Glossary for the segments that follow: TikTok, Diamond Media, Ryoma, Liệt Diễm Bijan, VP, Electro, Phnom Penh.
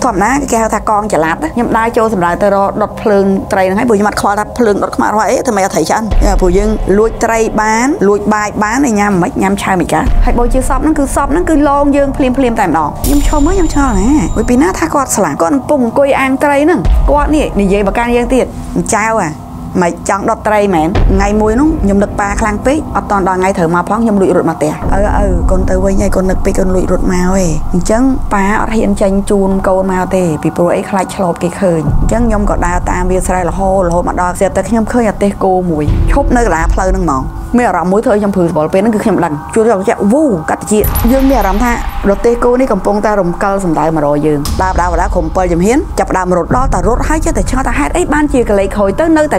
thầm ná cái kêu thà con chả lát đấy nhưng đai cho thầm lại từ đó đột phừng tray này buổi mặt khoa đập phừng đột mặt vậy thì mày thấy chân buổi dương luộc tray bán luộc bài bán này nhám mấy nhám chai mấy cả hay buổi chiều sập nó cứ lon dương phim phim tại đó nhưng cho mới nhám cho này buổi pin á thà con sảng con bùng coi ăn tray nè con nè nỉ dây bạc can riêng tiền chao à mày chẳng đọt tray mẹn ngày mùi nó nhom được ba khang pí ở toàn đòi ngày thử mà phong nhom lụi ruột mà tè con tới với nhảy con được pí con lụi ruột màu ấy chấn ba ở hiện tranh chun câu màu tè bị pro ấy khai chọp cái khơi chấn nhom có đào tam bia sai là hô mà đòi giờ tới nhom khơi là tê cô mùi chốt nơi lá phơi nương mỏng mẹ rắm mối thời nhom phử bỏ pin nó cứ nhom lần chua rồi chạy vu cắt chia dương mẹ rắm tha đọt tê cô đi cầm pông ta rồng cờ sầm đại mà rồi dương đào đào đá khom pơi hiến chập đào rột đó ta rốt hai chứ ta hết ấy ban chia cái lấy khơi tới nơi ta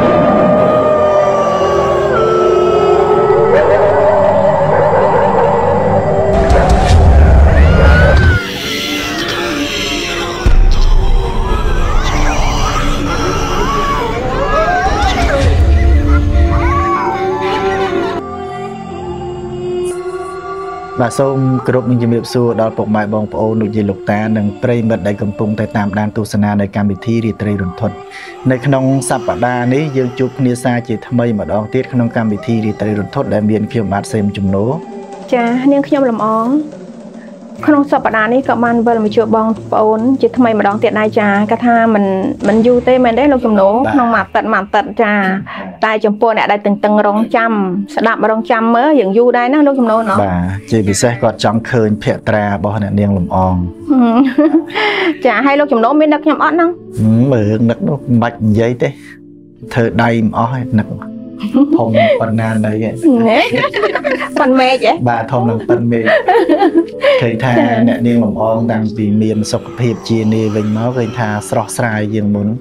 và xong group mình chuẩn bị xua đào bọc bài bóng pô nội dung lục ta nâng tây mật đại cầm pung tại tam đan tu sana đại cam bị thi đi tây rừng thuận nơi khung sập đa này dương chụp nia sa chỉ thay mà đón tiết khung cam bị thi đi tây rừng thuận đại miền kiều mát xem chùm nố cha nhưng khi nhom làm ong khung sập đa này các bạn vừa làm chụp bóng pô chỉ thay mà đón tiết đại cha cả tha mình du tây mình đấy luôn chùm nố khung mặt tật cha tại chùm pô này đại từng từng rong trăm sẽ đạp rong trăm mới dừng du đây nó luôn chùm nố nó chỉ bị xe còn trong khơi phẹt ra bao nhiêu niềng lùm on chả hay lúc chồng đó mới nấc nhầm ót không mở nấc nó bạch giấy thế thở đầy ót nấc thòng phần nan đây phần mê vậy bà thòng làm phần mê thầy tha niềng lùm on đang vì miền sọc hiệp chia nề vinh máu thầy tha sọt sài dường muốn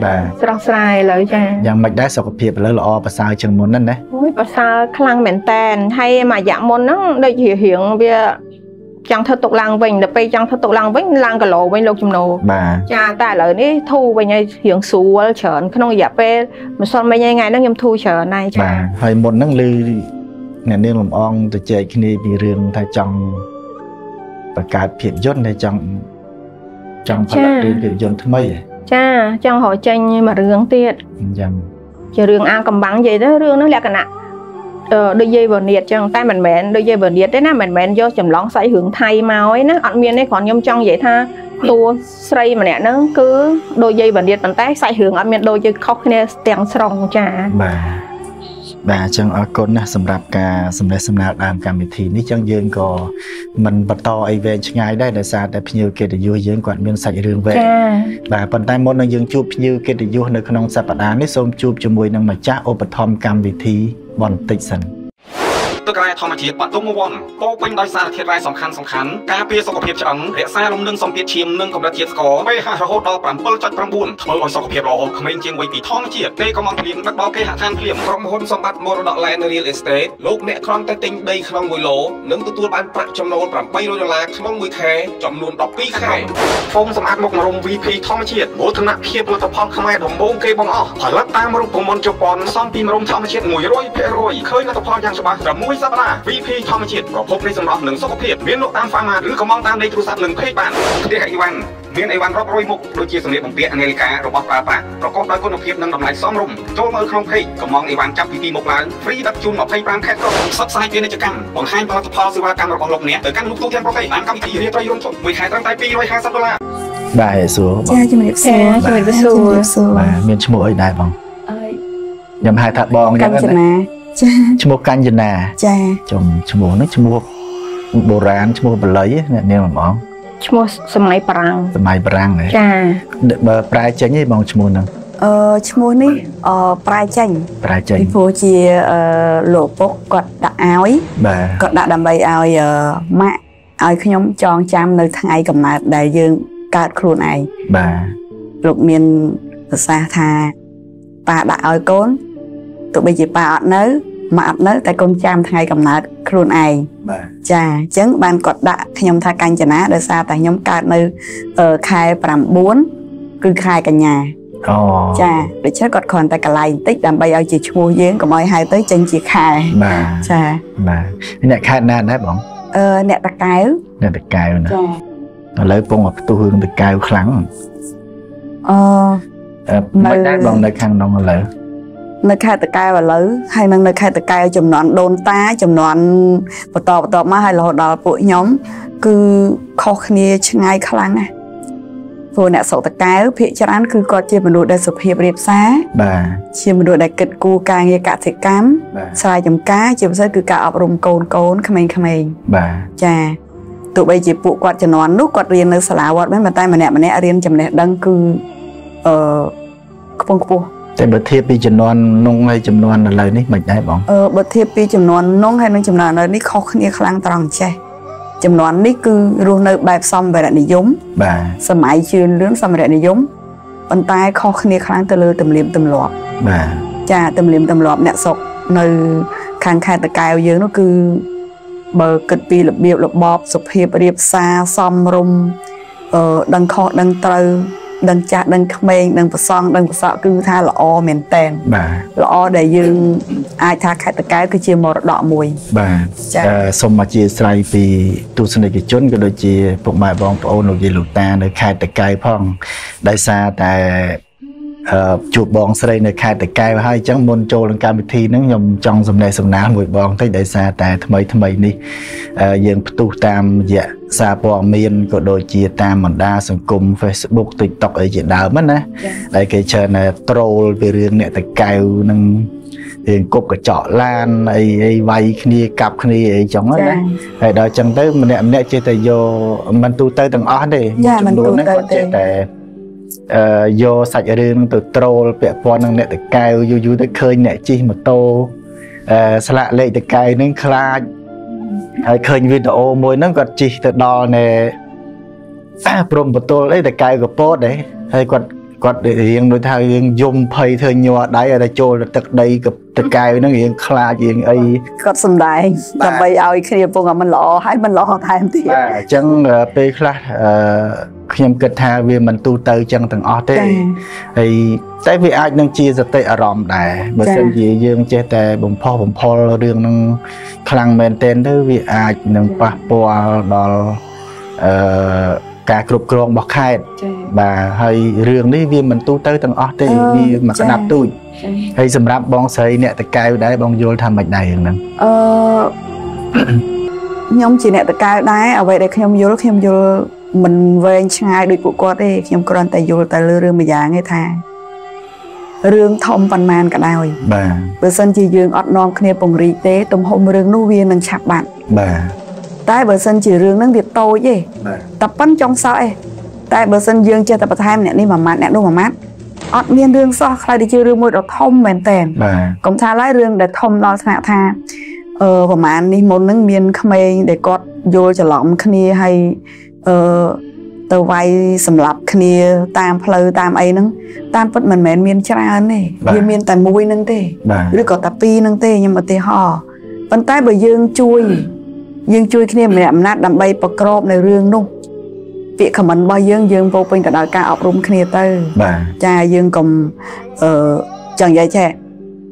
bà sọt sài lời cha dòng mạch đá sọc hiệp lời lo bà sao chừng muốn nè đấy bà sao khăng mền tàn hay mà dạng môn nó đây hiểu hiện bia chẳng thật tục làng vinh đập bay chẳng thật tục làng cả lộ vinh lục chùm nô bà cha tại lợi ní thu vinh ai hiện xù chởn không dẹp pe mà son vinh ai ngày nó nhầm thu chởn này cha bà hồi một năng lư nè nên làm on từ chơi kia bị riêng thay trong và cả phiền dốt này trong trong phải là phiền dốt thứ mấy vậy cha trong hội tranh mà riêng tiệt giờ riêng ăn cầm bắn vậy đó riêng nó là cả nè đôi dây vợn nhiệt chẳng tay mình mệt đôi dây vợn nhiệt đấy na mình mệt do chầm lóng say hướng thay màu ấy na ăn miên đấy còn nhom trong vậy tha tua say mà nè nó cứ đôi dây vợn nhiệt mình tay say hướng ăn miên đôi dây khóc kia tiếng sòng trà bà chẳng ở côn na sầm rạp cả sầm đai sầm nát làm cả mình thì ní chẳng dương cò mình bật to ai về ngay đây để xa để phi như kia để vui dương quạt miên sạch đường về bà phần tay môn nó dương chụp như kia để vui nơi con ông sập đá ní xôm chụp cho mùi năng mà cha ô bật thom cam vị thì bọn tịch sần tức là thầm thiệt bạn tung môn cô quanh đôi xa thiệt lai sòng khăn cá pia sọc thiệt trắng rẽ xa lông nương sòng thiệt chìm nương cầm đá thiệt có bay hạ hậu đo bám bơi chặt bám buồn thở ngồi sọc thiệt lò không nên chiên quay bị thon chiệt đây có mọc liềm bắt bao cây hạ than liềm trong hôn sòng bát mô đọ lại nơi real estate lúc mẹ con tay tinh đây không ngồi lố nướng tu tu bán bạc trong nồi bám bay lôi là không ngồi thế chậm luôn đọc pi khai phong sòng bát mọc rồng VP ធម្មជាតិ bố thằng nặng kia bố tập phong không ai đồng bông cây bông o phải lắc ta mọc cùng môn cho con sòng tim rồng ធម្មជាតិ ngồi rối phe rối khơi nó tập phong giang sòng bát mũi sắp ra VP ធម្មជាតិ có phúc đi sòng đỏ nướng sọc thiệt biến độ tam pha mà cứ có mong tam đây thu sắp nướng hết bạn để hạnh văn miền Tây Văn rót rối mục đôi chia sòng địa bằng bia anh Elika robot ba ba có con đôi con độc hiệp nâng đầm lại xóm rùng trôi mơ không khí có mong Tây Văn chắp pì một láng free đắp chun một phay pram khét rộng sắp sai kia nơi chợ cam bằng hai ba tập phao siêu ba cam rồi còn lộc nè tới căn lúc tu thêm có cây bán cam thì riêng tây rung trộn 12 trăm tay pi rồi 20 đô la bà hệ số cha cho mình được số bà miền Trung Bộ ấy đại bằng nhầm hai tháp bong nhầm Trung Bộ canh gì nè cha chồng Trung Bộ nó Trung Bộ bồ rán Trung Bộ bật lấy nên mà mỏng chmua sầm mai prang này cha bờ prai chanh ấy bằng chmua nào chmua ní prai chanh phô chi lỗ bốc cọt đặt áo ấy cọt đặt đầm bay áo mạ áo khi nhóm tròn chạm nơi thang ấy cầm nạt đại dương cát khuôn này bà lục miền xa tha bà đã áo côn tụi bây giờ bà nới mà nới tại con chạm thang ấy cầm nạt khuôn này chà chứng ban cọt đã nhom tha canh chả để xa tại nhóm cát nơi khai pram bốn cứ khai cả nhà chà để chết cọt còn tại cả lại tích làm bay ao chỉ chua giếng của mọi hai tới chân chỉ khai chà nè khai na đấy bỏng nè đặc cài ư? Nè đặc cài nè. Nó lấy phong ở tu hương đặc cài khẳng. Mấy đá bằng đặc khăn đông là lỡ. Nơi khai đặc cài là lỡ. Hay năng nơi khai đặc cài chùm nón đôn ta, chùm nón bật tọp mà hay là hột đó bụi nhóm. Cứ khó khăn chứ ngay khá lắng à. Vô nè sổ đặc cài ư, phía chắc ăn cứ có chìa mình đuổi đại sụp hiệp đẹp xá. Chìa mình đuổi đại kịch cu ca nghe cả thịt cám. Xoài chùm cá, chìa mình cứ cả ọp rùm côn khá mình. Chà. Tụi bây chỉ phụ quạt cho nó ăn nút quạt riêng nó xả lá quạt mấy bàn tay mà nè riêng chầm nè đăng cư cupong. Tại bật thiệp đi chầm non nông hay chầm non là lời ní mình đấy bóng. Bật thiệp đi chầm non nông hay chầm non là ní khó khăn nghe khăn tòng che. Chầm non ní cứ luôn nơi bài xong về lại ní giống. Bà. Sao máy chuyên lướn xong về lại ní giống. Bàn tay khó khăn nghe khăn từ lơ tầm liềm tầm lọp. Bà. Chà tầm liềm tầm lọp nè sọc nơi khang khai từ cài dưới nó cứ bờ kịch vì lập biểu lập bọp sụp hiệp điệp xa xóm rung đăng khó đăng trâu đăng chát đăng khmênh đăng vật xong đăng vật sọ cứ tha là o mềm tên là o để dương ai tha khai tất cái cứ chia một đọ mùi bà xong mà chia sài vì tu sinh này cái chốn cái đôi chia phục mài bóng ôn nội gì lụt ta nơi khai tất cái phong đại xa tại chuột bóng sợi này khai tại cây và hai trắng môn trâu lên cam thì nó nhom trong dòng này dòng ná mùi bóng thấy đại xa tại thầm ấy đi dân tu tam dạ xa bỏ miên của đôi chia tam mình đa sòng cùng Facebook TikTok ấy chuyện đào mất nè đây cái chơi này troll về riêng này tại cây nâng riêng cột cả trọ lan ấy vay kia cặp kia ấy chống hết đấy đó chẳng tới mình nè chơi tại vô mình tu tới từng ó đi mình tu tới vô sạch riêng từ troll bẹp pon năng nẹt từ cay vô tới khơi nẹt chi mà tô sạ lệ từ cay nâng khai khơi video môi nâng quạt chi từ đo nè prom bột tô lấy từ cay của post đấy hay quạt riêng đôi thay riêng dùng phơi thời nhòa đáy ở đây trôi là tật đây cặp từ cay nó riêng khai riêng ấy quạt sầm đài làm bây ao khi phong ở mình lọ hái mình lọ thay em thì chẳng pe khai khi kết tha vì mình tu tư chân từng ở đây thì tại vì ai đang chia sẻ ở rộng đại bởi sự gì dương chia sẻ bùng phò đường năng khăng men tên thứ vì ai đang qua qua đó cả cục còng bọc khai và hay riêng đấy vì mình tu tư từng ở đây vì mà nạp tui hay sầm rạp bong xây nẹt tại cài đấy bong vô tham mạch này năng nhóm chỉ nẹt tại cài đấy ở vậy đây khi nhóm vô mình về ngay đôi cụ quát đi khi ông còn tại vô tại lừa rương bây giờ nghe thà rương thông văn man cả đời bữa sân chỉ dương ọt non kia bồng rì té tôm hùm rương nuôi viên đang chạp bạn tại bữa sân chỉ rương đang việt tôi gì tập bắn trong sợi tại bữa sân dương chơi tập tham nè đi mà mát nè đâu mà mát ọt miên rương so khai đi chơi rương môi đọt thông mềm tèn cũng tha lái rương để thông lo thà tha và mà đi một nắng miên khmê để cọt vô trả lỏng kia hay tờ vay sầm lạp kia tam phơi tam ấy nâng tam phất mình mền miên tra này miên tại mũi nâng tê rồi có tập pi nâng tê nhưng mà tê hò bàn tay bởi dương chui kia mình làm nát đầm bay bọc rộp này riêng luôn việc của mình bao dương vô pin cả đời ca ọc rung kia tê cha dương cùng chẳng dạy trẻ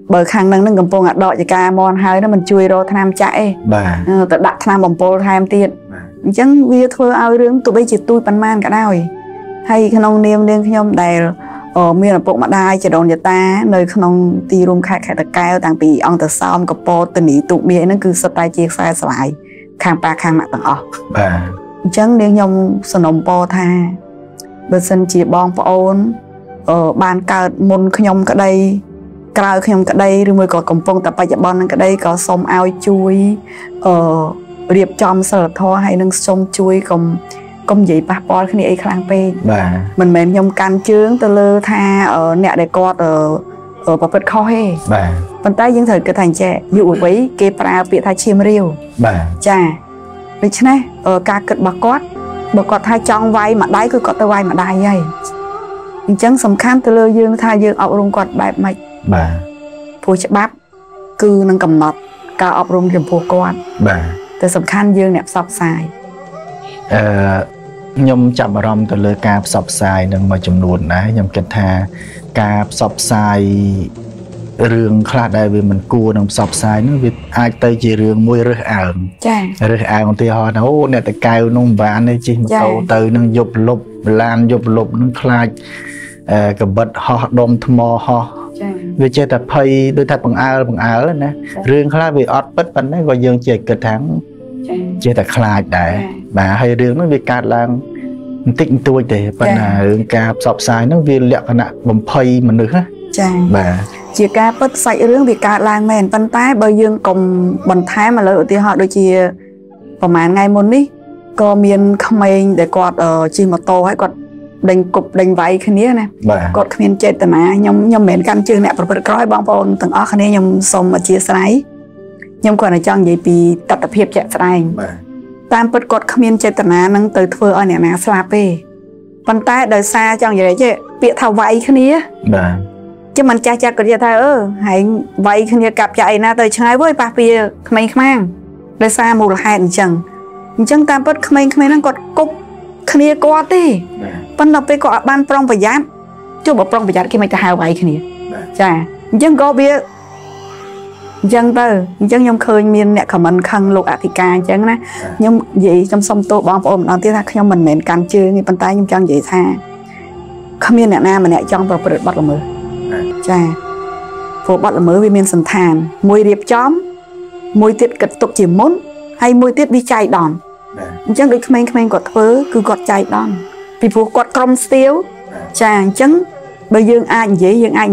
bởi khang năng nâng cầm phong ngặt đọt chỉ ca mon hai đó mình chui rồi tham chạy tự đặt tham bồng pol tham tiền chẳng vì thôi ao rương tụi bây chỉ tui pan man cả đời hay khăn ông niêm niêm nhom đầy ở miền là bộ mặt đai chỉ đòn nhà ta nơi khăn ông ti rung khai tật cao tàng bị ông tật sao ông cặp po tình ý tụi miền nó cứ style chia sai sải khang pa khang mặt tàng ọ chẳng niêm nhom sờ nồng po tha bờ sân chỉ bong po ôn ở bàn cờ môn khăn ông cả đây cào khăn ông cả đây rồi mới có cầm phong tập bài bong năng cả đây có sông ao chui điệp chom sờ thoa hay nâng sông chui công gì ba po cái này ấy khang pe mình mềm nhom can chướng tơ lơ tha ở nẹt để cọt ở bắp bật kho he bàn tay những thời cái thành trẻ dụ với kê pra bị thay chim riêu chà vì thế này ở ca cật bạc cọt hai trong vai mà đáy cứ cọt tơ vai mà đáy vậy chẳng sầm khăn tơ lơ dương tha dương ọc rung cọt bẹp mạch phù chép bắp cứ nâng cầm nọt ca ọc rung điểm phù cọt từ sầm khăn dương nẹp sọc xài nhom chạm vào rong từ lưỡi cá sọc xài đừng mà chùm nuột nè nhom kẹt thà cá sọc xài rừng khá đại vì mình cua nằm sọc xài nó vì ai tới chỉ rừng môi rớt ảm rớt ảm thì họ nói nè tại cao nông vãn đấy chứ mà cầu từ nâng dục lục làm dục lục nâng khai cái bật họ đông thầm họ vì chơi tập hay đôi thật bằng áo nè rừng khá vì ọt bất vấn đấy gọi dương chơi cực thắng chơi tập khai đại mà hay rừng nó vì cát làng tích tôi để bạn là cà sọc xài nó vì lẹo nặng bằng phay mà nữa và chỉ ca bất sạch rướng vì cả làng mền tân tái bây dương cùng bần thái mà lợi thì họ đôi chỉ vào màn ngày muốn đi co miền không mình để quạt ở chỉ một tô hay quạt đánh cục đánh váy cái nia này quạt miền chết tại mà nhom mền căn chương này bật bật cõi bong bồn từng ó cái nia nhom sôm mà chia sái nhom còn ở trong vậy vì tập tập hiệp chạy sài tam bật quạt miền chết tại mà nâng từ thưa ở nhà nào slap đi bần tái đời xa trong vậy chứ bị thao váy cái nia chứ mình cha cha còn giờ thay hãy vậy khi gặp chạy na tới trái với papi mình không ăn để xa một là hai chẳng ta bất không đang còn cúc khi có tí vẫn là phải có ban prong phải dám chưa bảo prong phải dám khi mình ta hào vậy khi này chả chẳng có biết chẳng tơ chẳng nhom khơi miên nè khẩu mình khăng lục Africa chẳng na nhom gì trong sông tô bom ôm nó tiếc ra khi mình mệt cắn chưa người bàn tay nhom chẳng gì tha không miên nè na mà nè chẳng vào bật bắt là mờ chà phố bắt là mới vì miền sầm thàn mùi điệp chóm mùi tiết cật tục chỉ muốn hay mùi tiết đi chạy đòn chẳng được comment có thứ cứ gọt chạy đòn vì phố quạt crom tiêu chà chẳng bây giờ anh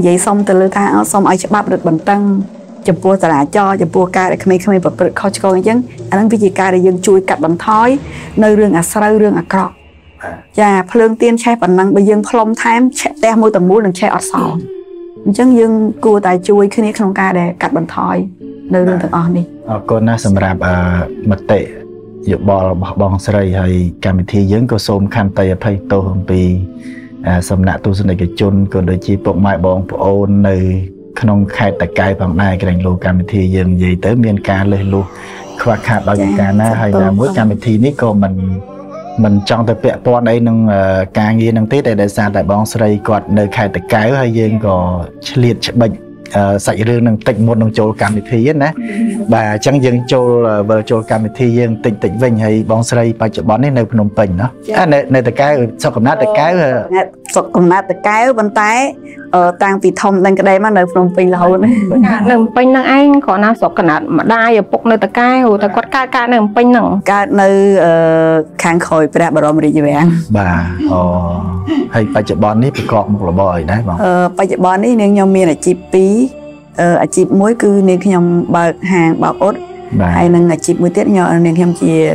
dễ xong từ lơ tha xong ai sẽ bắt được bẩn tăng chụp bùa trả cho chụp bùa ca để comment bật khó cho chẳng anh đang vì gì ca để dừng chui cắt bẩn thói nơi rương à sao rương à cọ chà phương tiên che bẩn năng bây giờ không tham che môi tầm môi đừng che ở sọ chẳng dưng cua tài chui khi này không ca để cắt bẩn thoi nơi luôn tự on đi. Con đã sắm rạp mật tệ dự bò bong sợi hay cà mì thi dưng có xôm khăn tay thay tô hồng bì sắm nạ tu sân này cái chôn còn đôi chi bộ mai bong bộ ôn nơi không khai tại cài bằng này cái đành lô cà mì thi dưng gì tới miền ca lên luôn khoa khát bao nhiêu ca na hay là mỗi cà mì thi ní cô mình trong tập vẽ toán ấy nâng ca nghi nâng tết để xa tại bóng sợi quạt nơi khai tại cái hay riêng có liệt bệnh sạch rương nâng tịnh một nông châu cam thì ấy nè và chẳng riêng châu vợ châu cam thì riêng tịnh tịnh vinh hay bóng sợi và chỗ bón ấy nơi Phnom Penh đó nơi tại cái sau cầm nát tại cái sau cầm nát tại cái bên tay tàng vì thông lên cái đây mà nơi Phnom Penh là hồn Phnom Penh năng anh có nào sau cầm nát mà đai ở bụng nơi tại cái hồ tại quát ca ca nơi Phnom Penh năng ca nơi khang khôi phải đặt bảo đảm gì vậy anh bà hay và chỗ bón ấy bị cọp một là bòi đấy mà và chỗ bón ấy nên nhau miền là chi phí ở chip mối cứ nên khi nhom bạc hàng bạc ốt hay năng ở chip mối tiết nhọ nên khi nhom chỉ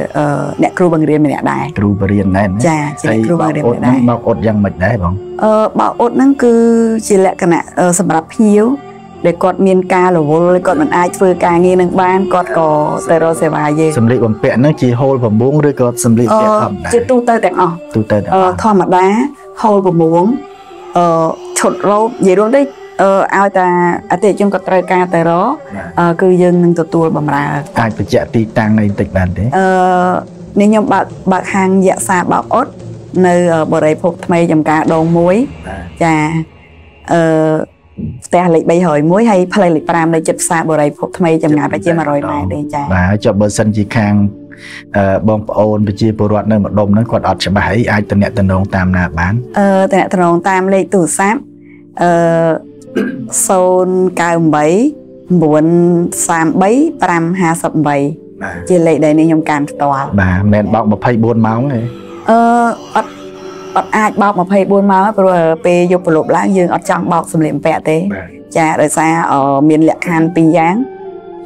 nẹt kêu bằng riêng mình nẹt đài kêu bằng riêng này chả chỉ kêu bằng riêng nẹt đài bạc ốt giang mệt đấy không bạc ốt năng cứ chỉ lẽ cái nẹt sầm rập hiếu để cọt miền ca là vô để cọt mình ai chơi ca nghe năng ban cọt cò tây ro sài bài gì sầm lị còn bẹn nó chỉ hôi và muống rồi cọt sầm lị bẹn thầm chỉ tu tây tẹo thò mặt đá hôi và muống chột râu gì luôn đấy ao ta ở đây chúng có trai ca tại đó cư dân nâng tụt bằng ra ai phải chạy ti tăng này tịch bàn thế nên nhóm bạc hàng dạ xa bạc ốt nơi bờ đầy phục thay dòng cá đồn muối và ta lịch bay hồi muối hay phải lịch pram để chụp xa bờ đầy phục thay dòng ngà phải chia mà rồi này để chạy và cho bờ sân chỉ khang bom ôn bị chia bờ đoạn nơi một đồn nó còn ọt sẽ bãi ai tình nẹt tình đồng tam là bán tình nẹt tình đồng tam lệ tủ sáp Sơn cao bấy muốn xàm bấy pram hà sập bấy chỉ lấy đây nên nhom cam toa bà mẹ bọc mà phay buôn máu này ai bọc mà phay buôn máu rồi pe vô bột lót lá dương ở trong bọc sầm liệm vẽ thế cha đời xa ở miền lệ hàn pì giáng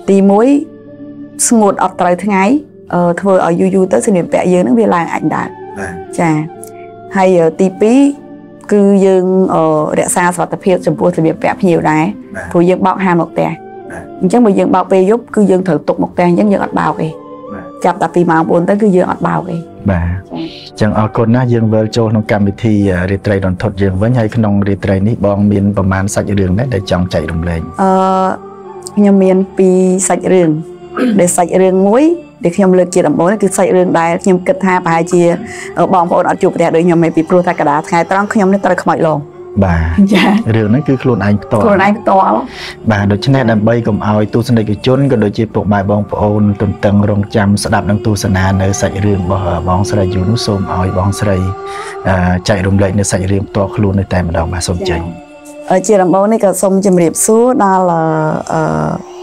tì muối ngột ở trời thứ ngày thôi ở yu tới sầm liệm vẽ dương nó về làng ảnh đạt cha hay ở tì pí cứ dương để xa sọt tập hiệp chụp bùa thì bị vẹp nhiều đấy, thôi dương bọc hai một tè, chẳng bây dương bọc về giúp cứ dương thử tục một tè giống như ọt bào kì, chặt tập vì màu buồn tới cứ dương ọt bào kì. Bà, chẳng ở con na dương vợ châu nông cam thì để trai đòn thốt dương với hay con nông để trai ní bong miền bờ man sạch đường đấy để chồng chạy đồng lên. Nhom miền pi sạch đường, để sạch đường muối. Để khi nhom lượt chia đầm bố thì cứ xây rừng đài nhom kịch hai bài chia ở bong bồn ở chụp đẹp đôi nhom này bị pro thay cả đá thay tao không nhom nên tao không mạnh lòng bà điều nó cứ khôn anh to bà được cho nên là bây cùng ao tu sinh cái chốn còn được chế bộ bài bóng phồn từng tầng rong chăm sẽ đạp đang tu sinh hà nơi sài riêng bờ bóng sài dũng sôm ao bóng sài chạy rung lệ nơi sài riêng to khôn nơi tay mà đào bà sôm chạy ở chiều làm bóng này cả sông chìm đẹp suốt đó là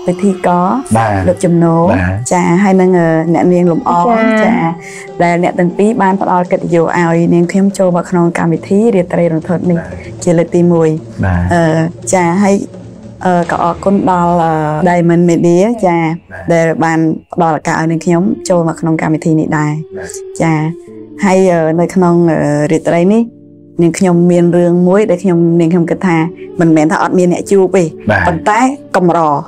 vậy thì có được chấm nấu trà hay năng nẹt miếng lụm ó trà là nẹt từng tí ban phát o kịch dầu ao nên thêm châu và khăn cam vị thí để tây đồng thuật mình chỉ là tì mùi trà hay có con đo là Diamond Media trà để ban đo là cả nên nhóm châu và khăn cam vị thí này đài trà hay nơi khăn để tây ní nên nhóm miền rương muối để nhóm nên nhóm kịch thà mình mẹ thọ miền nẹt chua bì còn tái cầm rò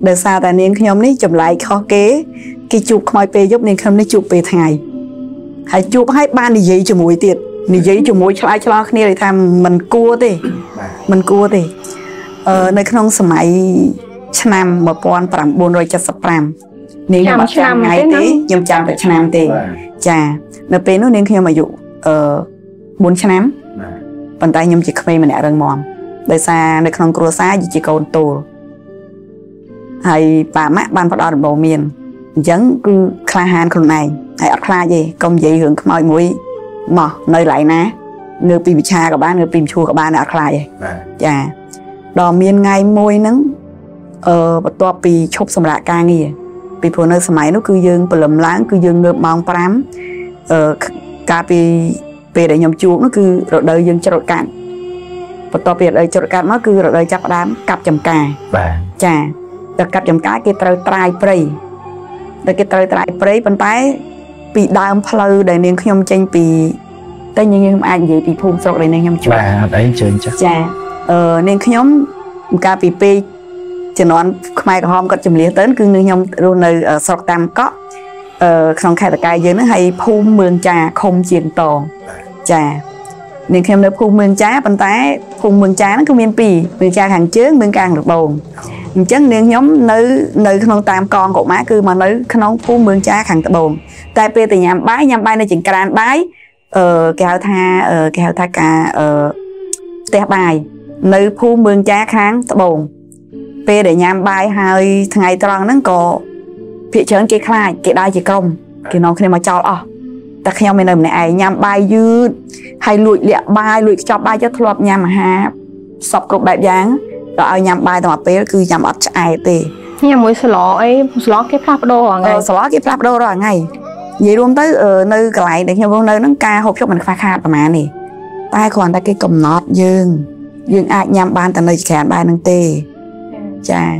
đời xa tại nên nhóm này chụp lại khó kế cái chụp khói pe giúp nên không nên chụp về ngày hãy chụp hai ba này giấy cho mũi tiệt này giấy cho mũi lại cho nó này tham mình cua thì nơi không sớm ấy năm một con phạm buồn rồi cho sập phạm nên mà trăm ngày tí nhầm trăm tới trăm thì chà nơi pe nó nên khi mà dụ 4 năm bàn tay nhầm chỉ khơi mình đã răng mòn đời xa nơi không cua xa chỉ còn tù hay bà má ban phát đòn bầu miền dấn cứ kha han con này hay ắt kha gì công gì hưởng mọi mũi mò nơi lại ná nơi pin cha của ba nơi pin chua của ba là ắt kha gì chà đò miền ngay môi nắng bắt to pì chốt sầm lạ ca nghỉ pì phun nơi sầm ấy nó cứ dương bờ lầm láng cứ dương ngợp mong pram cà pì về để nhom chua nó cứ rồi đời dương cho rồi cạn bắt to pì đời cho rồi cạn nó cứ rồi đời chắp đám cặp chầm cà chà đặc cặp chấm cái trai trai prey, đặc cái trai trai prey bàn tay bị đam phơi để nên khi nhom tranh bị, tay như nhom ai vậy thì phun sọc để nên nhom chuột. Bà đấy chơi chắc. Chà, nên khi nhom cà bị pe, chỉ nói mai cả hôm có chấm lía tới cứ nên nhom rồi nơi sọc tam có, xong khai đặc cái giờ nó hay phun mương trà không chìm tòn, chà. Nên khi em đã phun mương trà bàn tay phun mương trà nó cứ miên pì mương trà hàng chớn mương càng được bồn. Chắc nên nhóm nơi không tam con của má cứ mà nơi không phun mương trà khẳng bồn tại pe từ nhà bái nơi chỉnh cà bái kẹo tha cả té bài nơi phun mương trà kháng bồn pe để nhà bái hai ngày tròn nó có thị trường cái khai cái đai chỉ công cái nó khi mà cho à ta theo mình làm này nhà bái dư hay lụi lẹ bài lụi cho bài cho thua nhà mà ha sập cục đại giáng rồi nhầm bài tao mà bé cứ nhầm ở trái tê nhưng mỗi slot cái flap đô à ngày slot cái flap đô rồi ngày vậy luôn tới nơi cái lại để nhầm vô nơi nó ca hộp cho mình pha khát mà này tai còn ta cái cầm nót dương ai nhầm bài tại nơi kẹn bài năng tê chà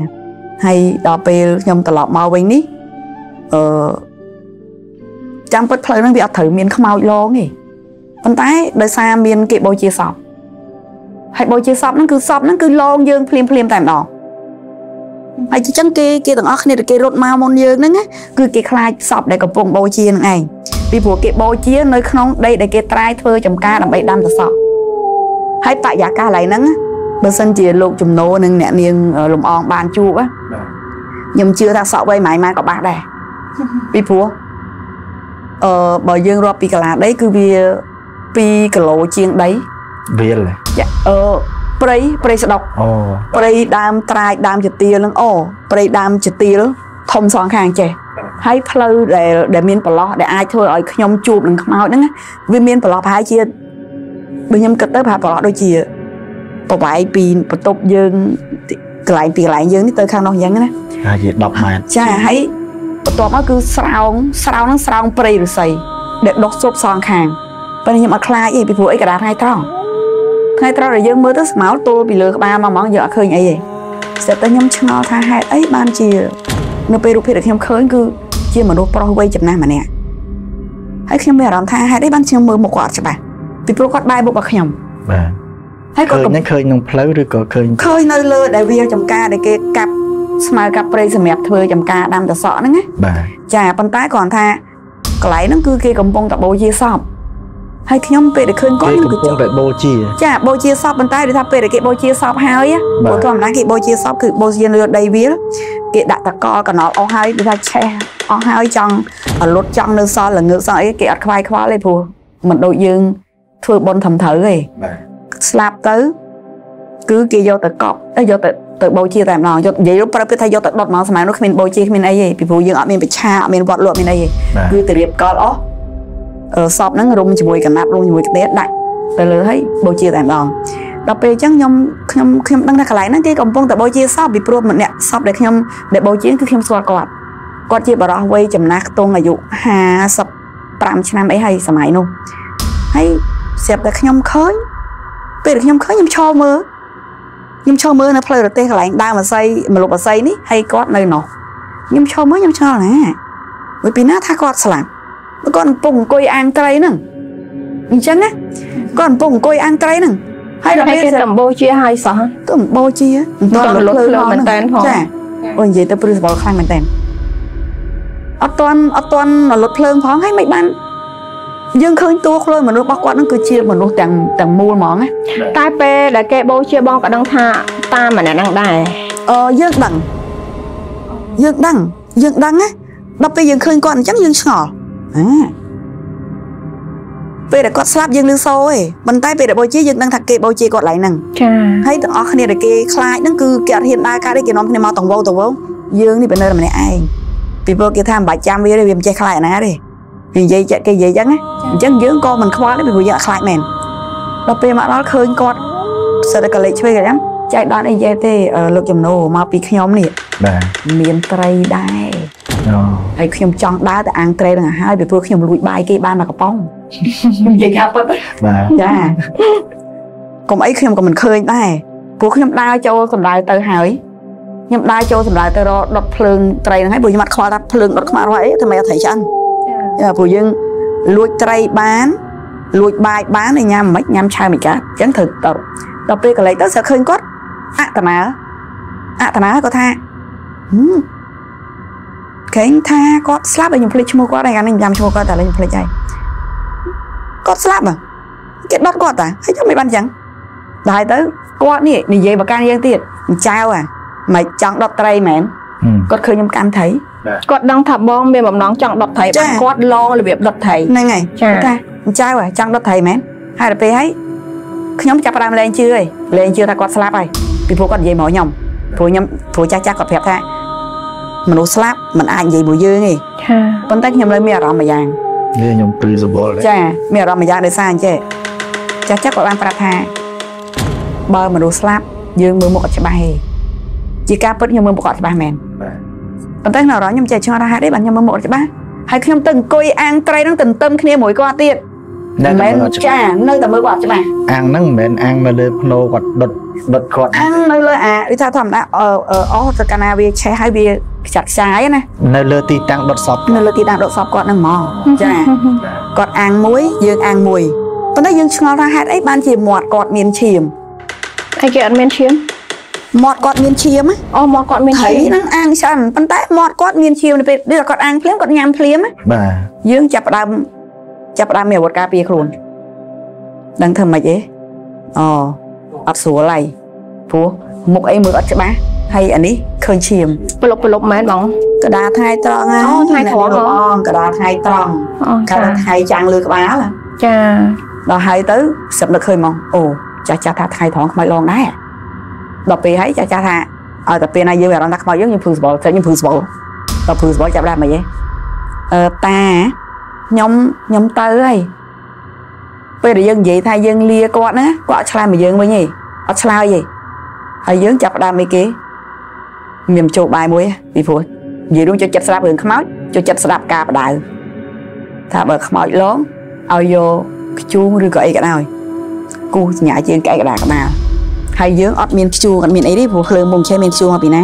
hay đò bé nhầm tao lọt mau bên ní trong bất thời nó bị ắt thử miền không mau lo nghỉ con tái đời xa miền kỵ bôi chia sọc hay bôi chia sọp nó cứ lon dương phim tại đó hay chỉ chẳng kia tầng óc này là kia rốt mau môn dương nữa cứ kia khai sọp để cặp vùng bôi chia này vì buộc kia bôi chia nơi không đây để kia trai thưa chồng ca làm bậy đam là sọp hay tại giả ca lại nắng bờ sân chỉ lục chùm nô nâng nẹn niêng lùm on bàn chu á nhưng chưa ta sọp bay mãi mai có bạc đẻ vì buộc bờ dương rồi vì cả đấy cứ vì cái lộ chiên đấy viên này prey sẽ đọc prey đam trai đam chật tia lưng prey đam chật tia thông xoắn hàng chè hay pleu để miên plot để ai thôi ở nhom chụp đừng không ao nữa vì miên plot hai chia đôi nhom cất tới hai plot đôi chia tàu vải pin tàu dương lại dương đi tới khang non dân á gì đọc mà cha hãy tàu nó cứ sào prey rồi xài để đọc xốp xoắn hàng bây giờ mà khai gì bị vội cả đàn hai tròn ngay trao rồi dân mới tới máu tôi bị lừa ba mà món giờ khơi vậy sẽ tới nhóm channel tha hai ấy ban chỉ nó bị được thêm khơi cứ chia mà nó pro quay chụp nam mà nè hãy khi mà làm tha hai đấy ban chỉ mưa một quạt cho bà bị pro quạt bay bộ bạc nhầm hãy có cầm khơi nông pleu rồi có khơi nơi lơ đại viên chồng ca để cái cặp smile cặp play mẹ thưa chồng ca đam tờ sọ nữa nghe chà bàn tay còn tha còn lại nó cứ kia cầm bông tập bôi chia sọp hay khi nhóm về để khơi có những cái bôi chia, chả bôi chia sọp bên tay để tháp về để cái bôi chia sọp hai á, bôi thầm nói cái bôi chia sọp cứ bôi chia lượt đầy vía, cái đại tạc co cả nó hai để ta che, hai trong ở lót trong nơi so là ngựa so ấy cái khoai khoái lên phù, mình đội dương, thưa bon thầm thở rồi, slap tới cứ kia vô tới cọp vô tới tới bôi chia tạm lòng vậy lúc đó cứ thấy vô tới đột máu sao mà nó mình bôi chia mình ấy gì bị phụ dương ở mình bị cha mình vọt luộc mình ấy gì cứ từ điệp coi ó ở shop nó rung chỉ mùi cả nạp rung chỉ mùi cái té đại từ lừa thấy bôi chia tạm lòng đọc về chắc nhom đang ra cái lái nó cái công phong tới bôi chia shop bị pro mình nè shop để nhom để bôi chia cứ nhom xoa cọp cọp chia bảo đó quay chậm nát tôn là dụ hà sập tạm cho nam ấy hay sao mày nô hay sẹp để nhom khơi về được nhom khơi nhom cho mơ nhưng cho mới nó play được tên là anh đang mà xây mà lục mà xây ní hay cót nơi nọ nhưng cho mới nhưng cho nè với pina tha cót làm con bùng coi ăn tray nè nhìn chân á con bùng coi ăn tray nè hay là cái tầm bôi chia hay sao tầm bôi chia toàn lục lơ mình tên thôi ôi vậy tao proof bảo khai mình tên ở toàn là lục lơ phóng hay mấy bạn dương khơi tua khơi mà nó bao quát nó cứ chia mà nó tàng mua món á tai pe là cái bôi chia bon cả đăng tha ta mà là đăng đài dương đăng á đập pe dương khơi còn chắc dương sỏ à pe là con slap dương lương sâu ấy mình tai pe là bôi chia dương đăng thạch kệ bôi chia còn lại nằng thấy ở khné là kệ khai nó cứ kẹt hiện đại cái đấy kệ nó khné mau tổng vô dương thì bên đây là mình ai vì bơ kệ tham 300 viên đấy vì mình chơi khai ná đi vì vậy chạy cái vậy chẳng á chẳng dưỡng con mình khóa đấy vì vậy lại mềm đập về mà nó khơi con sợ là cái lệ chơi cái lắm chạy đón anh dễ thế lực chồng nô mà bị nhóm này miền tây đây ai khi chọn đá thì ăn tây là hai bị vừa khi lụi bài cái ban là cái bông vậy cả bớt dạ còn ấy khi còn mình khơi đây vừa khi đá cho còn đá từ hỏi nhưng đá cho còn đá từ đó đập phừng tây là hai buổi mặt khóa đập phừng đập khóa rồi thì mày thấy chăng phụ dân luộc tray bán luộc bài bán này nhằm mấy nhằm chai mình cả chẳng thực tập đọc đi còn lấy tớ sẽ khơi cốt à tầm á có tha cái tha có slap ở những play mua qua đây anh làm mua qua tại là những play chạy có slap à cái đó có ta hay cho mày ban chẳng đại tớ có nè đi về bà can gian tiệt chào à mày chẳng đọc tray mẹ có khơi nhầm can thấy cọt đang thả bom bên bóng nón chẳng đập thầy bạn cọt lo là việc đập thầy này này ta trai vậy chẳng đập thầy mến hai là pe ấy nhóm chặt đam lên chưa ta cọt slap này vì phụ còn gì mỏ nhom phụ cha cọt phép tha mình uống slap mình ăn gì bùi dưa này con tách nhom lên mẹ rò mà giang đây nhom principle đấy cha mẹ rò mà giang để sang chứ cha chắc cọt ăn phạt tha bơ mình uống slap dương mưa một cọt bay chỉ ca bớt nhom mưa một cọt bay mền còn tới nào đó nhom chạy cho ra hai đấy bạn nhom mơ một chứ ba hay khi nhom từng coi ăn trai đang từng tâm kia mỗi qua tiệt mến cha nơi tầm mới quạt chứ mà ăn nắng mến ăn mà lên nô quạt đột quạt ăn nơi lơ à đi tha thầm đã ở Canada chạy hai bia chặt trái này nơi lơ ti đang đột sọp quạt đang mò cha quạt ăn muối dương ăn mùi còn tới dương cho ra hai đấy ban chỉ mọt quạt miền chìm hay kia miền chìm mọt cọt miên chiêm á, mọt cọt miên thấy nó ăn sẵn, bắn tay mọt cọt miên chiêm này bây giờ cọt ăn phím cọt nhám phím á, dương chập đam mèo bột cà phê luôn, đang thầm mày chứ, ọt sủa này, phú một ấy mượt chứ má, hay anh ấy khơi chiêm, bột lục mày bóng, cả đá thay tròn á, thay khó không, cả đá thay tròn, cả đá thay trang lừa cái bá là, cha, đá thay tới sập lực hơi mong, cha thay thòng mày lon đá. Đọc bì thấy cha tha tập bì này dương là đang đặt bao giống như football chơi như football tập football chạm ra mà vậy ta nhóm tới bây giờ dân vậy thay dân lia con á có slide mà dương bao nhiêu slide gì hay dương chập ra mấy kia miền châu bài muối bị phun gì luôn cho chặt slap đường khăm máu cho chặt slap cà bả đại thà bờ khăm máu lớn ao vô chuông rồi gọi cái nào cu nhả trên cái đà cái nào hay dương ở miền Chu còn miền ấy đi phụ khương mông chơi miền Chu mà bị na,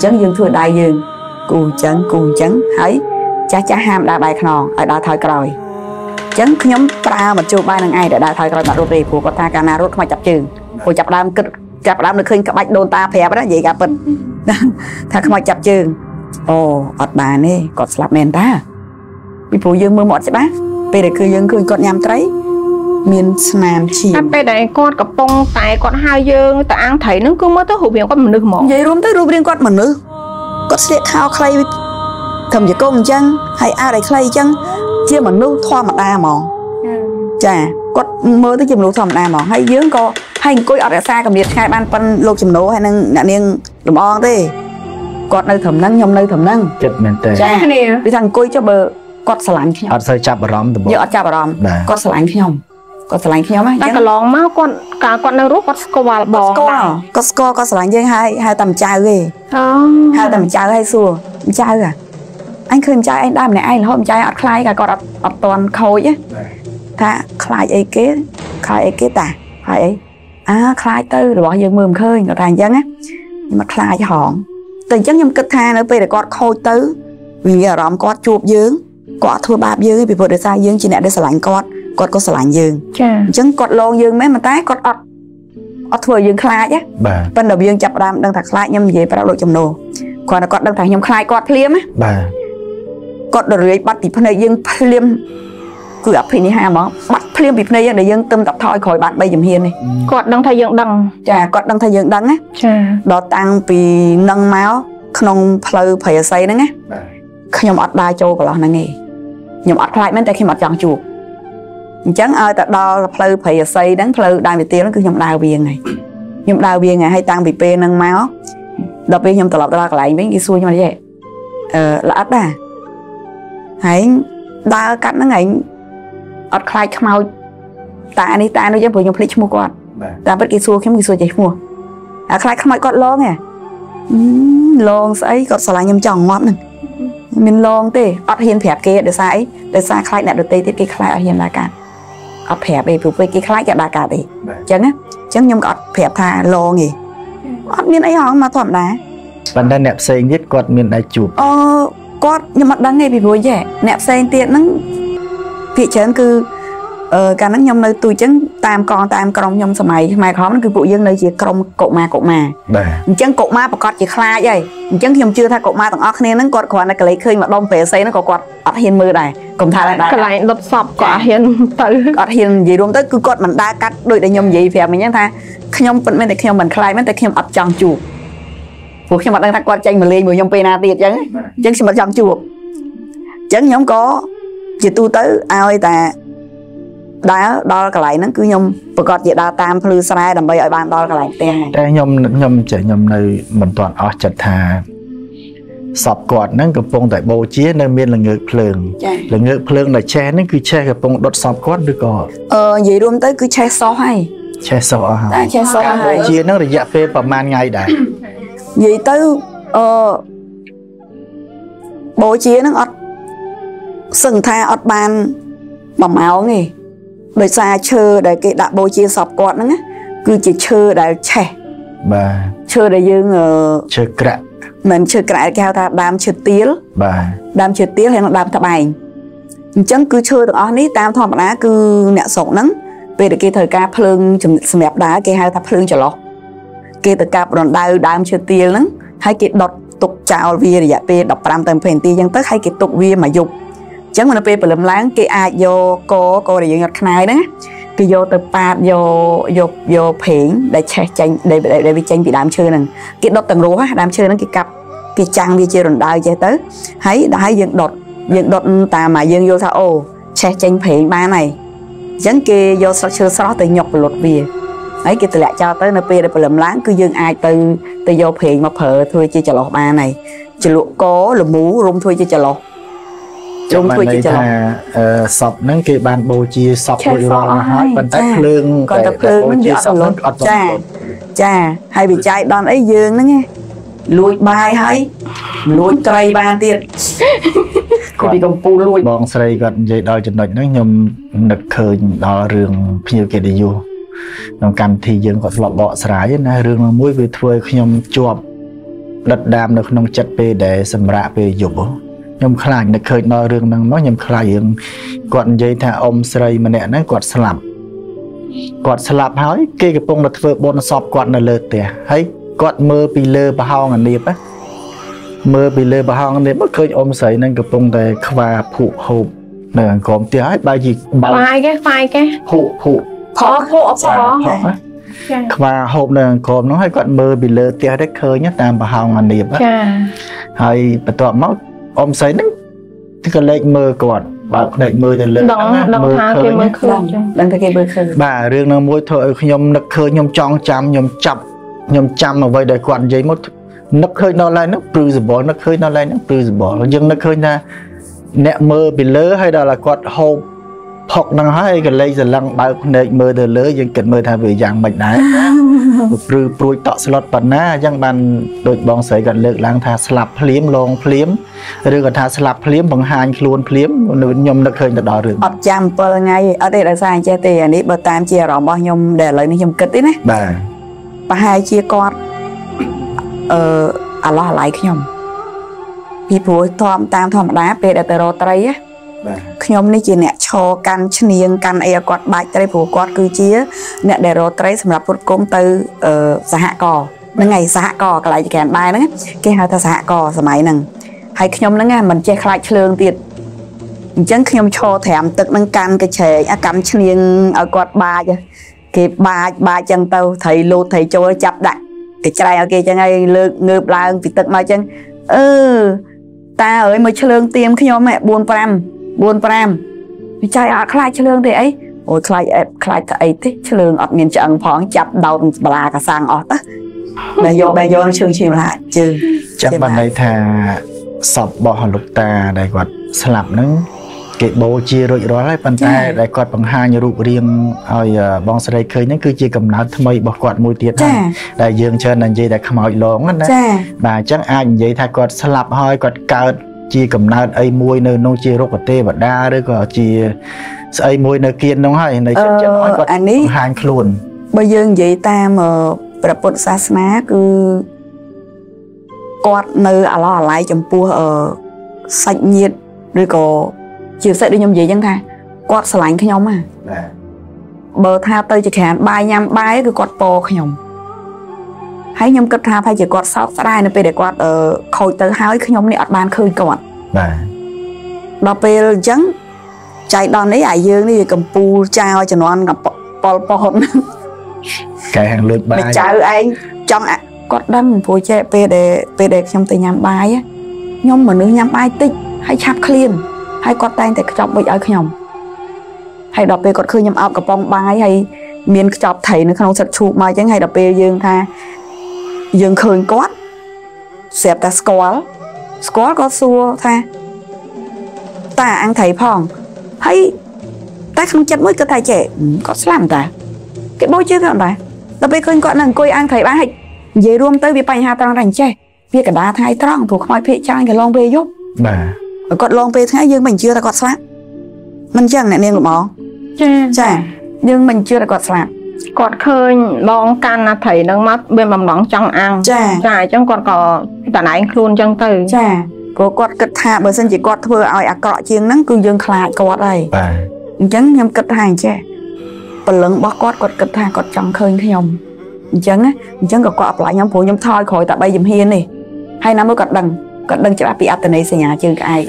chẳng dương thưa đại dương, cù chấn thấy cha ham đại bài khò ở đại thời còi, chấn nhóm ta mà Chu bài năng ai để đại thời còi mà đôi bề phụ có ta cana rốt mà chập chừng, phụ chập đam được khơi các bách đồn ta phè đó vậy cả bận, ta không mà chập chừng, ở bà này cọt slap men ta, bị phụ dương mưa mọt sẽ bá, bây giờ cứ dương cứ cọt nhám trái. Miền Nam chỉ. Anh bây đây con cặp bông tài con hai dương ta ăn thấy nó cứ mới tới hụt miệng con mình được mỏ. Vậy luôn tới ruby con mình nữa. Con sẽ khao khay thầm chỉ công chăng hay ai đấy khay chăng chia mình nấu thoa mặt ta mỏ. Chà, có mơ tới chìm lục thầm nào mà hay dưỡng có hay có ở xa cầm nhiệt khai ban phân lục chìm nổ hay nâng nạn niên đồng on thế có nơi thầm năng nhom nơi thầm năng chết mình tệ chà đi thằng coi cho bờ có sờ lạnh khi nhom sờ chạp bà rõm tụi bờ nhớ chạp bà rõm có sờ lạnh khi nhom ta còn lóng máu con cả con đang rút có score có sờ lạnh riêng hai tầm trai ghê hai tầm trai hay xùa trai à anh khơi trai anh đam này anh là hôm trai ăn khai cả con ăn toàn khối á tha khai ấy kế tả khai ấy à khai tư rồi bỏ dừng mường khơi rồi thành dân á nhưng mà khai hòn từ chắc nhầm kịch tha nữa bây để con khôi tứ vì giờ rộng con chuột dướng con thua ba dướng bị vợ để sai dướng chỉ nè để sờ lạnh con có sờ lạnh dướng chứng con lon dướng mấy mà tái con ọt thua dướng khai á bên đầu dướng chập đam đang thạc khai nhầm về bắt đầu chồng nô còn là con đang thạc nhầm khai con liêm á con rồi bắt thì phân này dướng liêm cứ ấp thì ní ha mà bắt phim bị này để dân tâm tập thoi khỏi bạn bây dùm hiền này cọt đang thay dân đằng chà cọt đang thay dân đằng á đó tăng vì nâng máu không phơi phải xây nữa nghe nhom ọt ba châu của lọ này nghe nhom ọt lại mấy tay khi mặt tròn chuột chẳng ai tại đó là phơi phải xây đáng phơi đai về tiêu nó cứ nhom đào viền này nhom đào viền này hay tăng bị pe nâng máu đó pe nhom tập lọt ra lại mấy cái xuôi như vậy là ấp à hãy đa cắt nó ngày ở khai không mau ta đi ta nói cho vừa nhung plei mua con ta bắt cái xua chạy mua à khai không mọi con lon nghe lon ấy còn xài nhầm chồng ngót này mình lon tê ở hiền thẻ kia để sai để xa khai nè được tê tê cái khai ở hiền là cả ở thẻ về phục về cái khai cả đa cả thì chẳng á chẳng nhung ở thẻ tha lon gì ở miền ấy họ mà thọm đá bạn đang nẹp xe biết quạt miền ấy chụp quạt nhưng mà đang nghe bị vui vẻ nẹp xe tiện nắng vị chén cứ cả nắng nhom nơi tui chén tam con nhom sao mày khó nó cứ vụ dân nơi chỉ con cột mà chén cột ma bà con chỉ khai vậy chén nhom chưa tha cột ma thằng óc nên nó còn còn là cái lấy khơi mà đông về xây nó còn ọt hiền mưa này cùng tha cái này lột sọp có hiền tới ọt hiền gì luôn tới cứ cột mình đa cắt đôi để nhom gì về mình nhá tha nhom vẫn bên này nhom mình khai bên này nhom ọt tròn chuột buộc khi mà đang thắc quan tranh mà lên mùi nhom pena tiệt chén xin mà tròn chuột chén nhom có chị tu tới ai ta đá đo cái lại nó cứ nhom và còn chị đa tam phơi sai đầm bây ở ban đo cái lại tiền đây nhom chỉ nhom nơi mình toàn ở chật thà sọp cọt nó cái bông tại bầu chia nơi miền là ngược phèn là che nó cứ che cái bông đốt sọp cọt được rồi vậy luôn tới cứ che so hay che so bầu chia nó là dạ phê và man ngay đã vậy tới bầu chia nó sừng tha ọt ban bằng máu nghe đời xa chơ đời cái đã bôi chia sọp quạt nữa cứ chỉ chơ đời trẻ bà chơ đời dương chơ cạ mình chơ cạ kêu ta đam chơ tiếu hay là đam thập ảnh chẳng cứ chơ được on đi tam thọ đá cứ nẹt sọc nắng về được cái thời ca phơn chấm mẹp đá cái hai thập phơn trở lọt cái thời ca còn đau đam chơ tiếu lắm hay cái đọt tục chào vía để dạy về đọc làm tầm phèn ti dân tức hay cái tục vía mà dục chẳng mà nó về làm láng cái ai vô cô để dựng ngặt này đó cái vô từ ba vô phiền để tranh để bị tranh bị đám chơi này cái đốt tầng rúa đám chơi nó cái cặp cái trang đi chơi rồi đau chơi tới thấy đã thấy dựng đột tà mà dựng vô sao ô che tranh phiền ba này chẳng kia vô sao chơi sao từ nhọc lột về ấy cái từ lại cho tới nó về để làm láng cứ dựng ai từ vô phiền mà phở thôi chơi chả lọt ba này chả lụa có là mú rung thôi chơi chả lọt chúng tôi chỉ là sập những cái bàn bầu chia sập rồi là hết bàn tay lưng còn tập lưng chia sập luôn cha hay bị chạy đòn ấy dương nữa nghe lùi bài hay lùi tray bàn tiền có bị công phu lùi bong tray gần vậy đòi chừng nó nhom nực khơi đòi rừng phiêu kia đi vô làm cam thì dương còn lọt bọ sải na rừng là muối về thui nhom chuột đặt đam được nông chặt pe để sầm rạ pe dục nhom khai nó khơi nói riêng năng nói nhom khai riêng còn dây thà ông sợi mà nè nó quạt slap hói kia cái bông nó vừa bôn sọp quạt nó lơ tè thấy quạt mưa bị lơ bà hao ngàn điệp á mưa bị lơ bà hao ngàn điệp bất khơi ông sợi nên cái bông này khoa phụ hộp nè còn tè hết bao gì phai cái phụ khoa hộp nè còn nó hay quạt mưa bị lơ tè đấy khơi nhất tam bà hao ngàn điệp á hay bà tọa móc ông sấy nấng cái lệch mơ còn bà đẩy mưa thì lên mưa khơi bà riêng nó môi thôi nhom nực khơi nhom tròn chăm mà vậy để quặn giấy một nực khơi nó lại nực bự bỏ nực khơi nó lại nực bự bỏ nhưng nực khơi na nẹ mơ bị lỡ hay đó là quạt hộp học năng hay cái lấy giờ lăng bao đẩy mưa thì lỡ nhưng cần mưa thay vì dạng bệnh đấy bự bụi tọt slot bẩn na giang bàn đội bóng sấy gần lược lang thà slap phím long phím rồi gần thà slap phím bằng hàn luôn phím nhom nực khơi nó đỏ rực ọt chạm bờ ngay ở đây là sai che tiền đi bờ tam chia ròng bao nhom để lấy nhom kịch đấy này và hai chia con lo lại nhom vì bố thom tam thom đá về để tờ tây á nhom này chỉ nè cho căn chiên căn ai quạt bạch tây phủ quạt cứ chia nè để rồi tây sầm lập một công tư xã hạ cò nâng ngày xã hạ cò lại kèm bài đấy cái hai ta xã hạ cò sầm ấy nằng hay nhom nâng ngày mình che lại trường tiền chẳng nhom cho thèm tức nâng căn cái chè cắm chiên ở quạt bài cái ba chân tàu thầy lô thầy cho chập đặt cái chai ở kia chân ấy ngược lại thì tật mà chân ta ơi mới chương tiêm khi nhóm mẹ buồn pram chai ở khai chương thì ấy ôi khai ấy thế chương ở miền trận phóng chập đầu bà cả sang ở đó bây giờ chương chìm lại chứ chắc bạn đây thà sập bỏ hòn lục ta đại quạt sập nó cái bố chia rồi đó lại bàn tay lại quạt bằng hai nhiều rụi riêng rồi bong sợi dây khơi nó cứ chia cầm nát thay bỏ quạt môi tiệt này đại dương trên là gì đại khăm hỏi lỏng anh đấy bà chắc ai vậy thay quạt slap hơi quạt cào chia cầm nát ai môi nơi nông chia rốt và tê và đa đấy còn chia ai môi nơi kiên nông hay này chắc nói quạt hàng luôn bây giờ vậy ta mà đặt bột sa má cứ quạt nơi à lo lại chấm pua ở sạch nhiệt rồi có chiều sẽ đi nhom gì chẳng thà quạt sờ lạnh khi nhom à bờ tha tây chỉ khán bài nhâm bài cứ quạt po khi nhom hãy nhom cất tha phải chỉ quạt sọt sai nó về để quạt ở khôi tới hái khi nhom này ở ban khơi còn đó về trắng chạy đòn đấy ải dương đi cầm pu trao cho nó ăn gặp pol cái hàng lượt bài chào anh trong ạ quạt đâm phù che về để trong tây nhâm bài á nhom mà nữ nhâm bài tích hãy chạp clean hay quạt tay thì chọc bụi ở nhom hay đập bê quạt khơi nhom áo bong bay hay miên chọc thấy nó không sạch chụp mai chẳng hay đập bê dương tha dương khơi quát xẹp ta squat có xua tha ta ăn thấy phòng hay ta không chặt mũi cơ tay trẻ có làm ta cái bôi chứ không phải đập bê khơi quạt lần coi ăn thấy ba hịch dễ ruom tới bị bay hà trăng rành che việc cả đá thay trăng thuộc mọi phe trang cái long bê giúp còn long về thế nhưng mình chưa là quạt sạc mình chẳng này nên của mỏ chả nhưng mình chưa là quạt sạc quạt khơi long can là thấy nước mắt bên mầm nóng trong ăn chả trong quạt cỏ tản anh luôn trong từ chả có quạt cật hạ bờ sân chỉ quạt vừa ỏi à cọ chiêng nắng cứ dương lại quạt này chẳng nhầm cật hàng chả phần lớn bó quạt cật hạ quạt trong khơi khi nhom chẳng có quạt lại nhóm phụ nhóm thoi khỏi tại bay dùm hiên này hay năm mới quạt đằng còn đừng cho bà bị áp tên ấy xây nhà chứ ai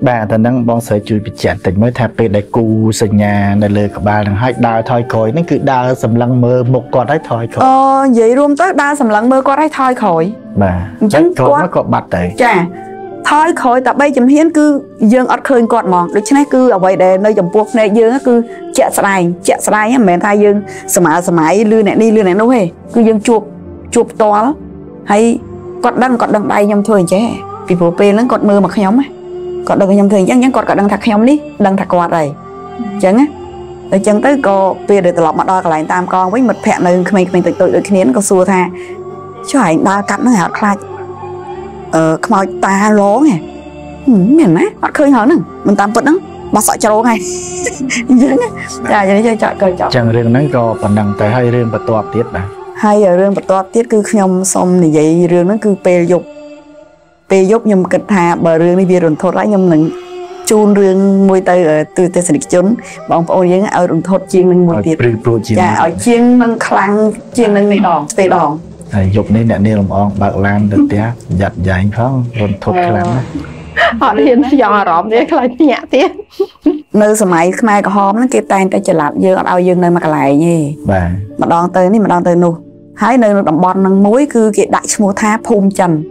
bà ta đang bong sợi chui bị chẹt tỉnh mới thạp về đại cù xây nhà này lời của bà đang hãy đào thoi khỏi nên cứ đào sầm lăng mơ một con đấy thoi khỏi vậy luôn tới đào sầm lăng mơ con đấy thoi khỏi bà trứng con có bạch đấy chả thoi khỏi tại bây chấm hiến cứ dương ắt khơi con mòn được chứ này cứ ở ngoài đề nơi dòng buộc này dương cứ chẹt sài em mẹ thay dương sầm mãi lư này đi lư này đâu hề cứ dương chuột to lắm hay con đằng bay nhom thôi chứ vì bố pê nó còn mơ mà khám á còn đừng nhầm thường chẳng còn đang thạc khám đi đang thạc quạt này chẳng á rồi chẳng tới cô pê để tự lọc mặt đo lại tam con với mật phẹ này mình tự được khiến con xua tha cho ảnh đa cắn nó hạt khai không ai ta lố nè miền á bắt khơi hở nè mình tam vẫn đó bà sợ cháu ngay chẳng á trời cho chọi cởi chọi chẳng riêng nói cô còn đằng tới hay riêng bật toạp tiết này hay ở riêng bật toạp tiết cứ khám xong thì vậy riêng nó cứ pê dục về giúp nhầm kịch hà bờ rương đi bia rừng thốt lại nhầm nừng chun rương môi tay ở từ từ sinh chốn bọn ông những ở rừng thốt chiên nâng một tiệt dạ ở chiên nâng khăn chiên nâng này đòn tê đòn dục nên nè nêu làm ông bạc lan được tía giặt dài không rừng thốt lắm họ điên dò rộm đấy là nhẹ tía nơi sớm ấy mai có hôm nó kia tay ta trở lại dương ao dương nơi mà lại gì mà đòn tới này mà đòn tới nô hái nơi nó đầm bon nâng muối cứ kia đại mua tháp phun trần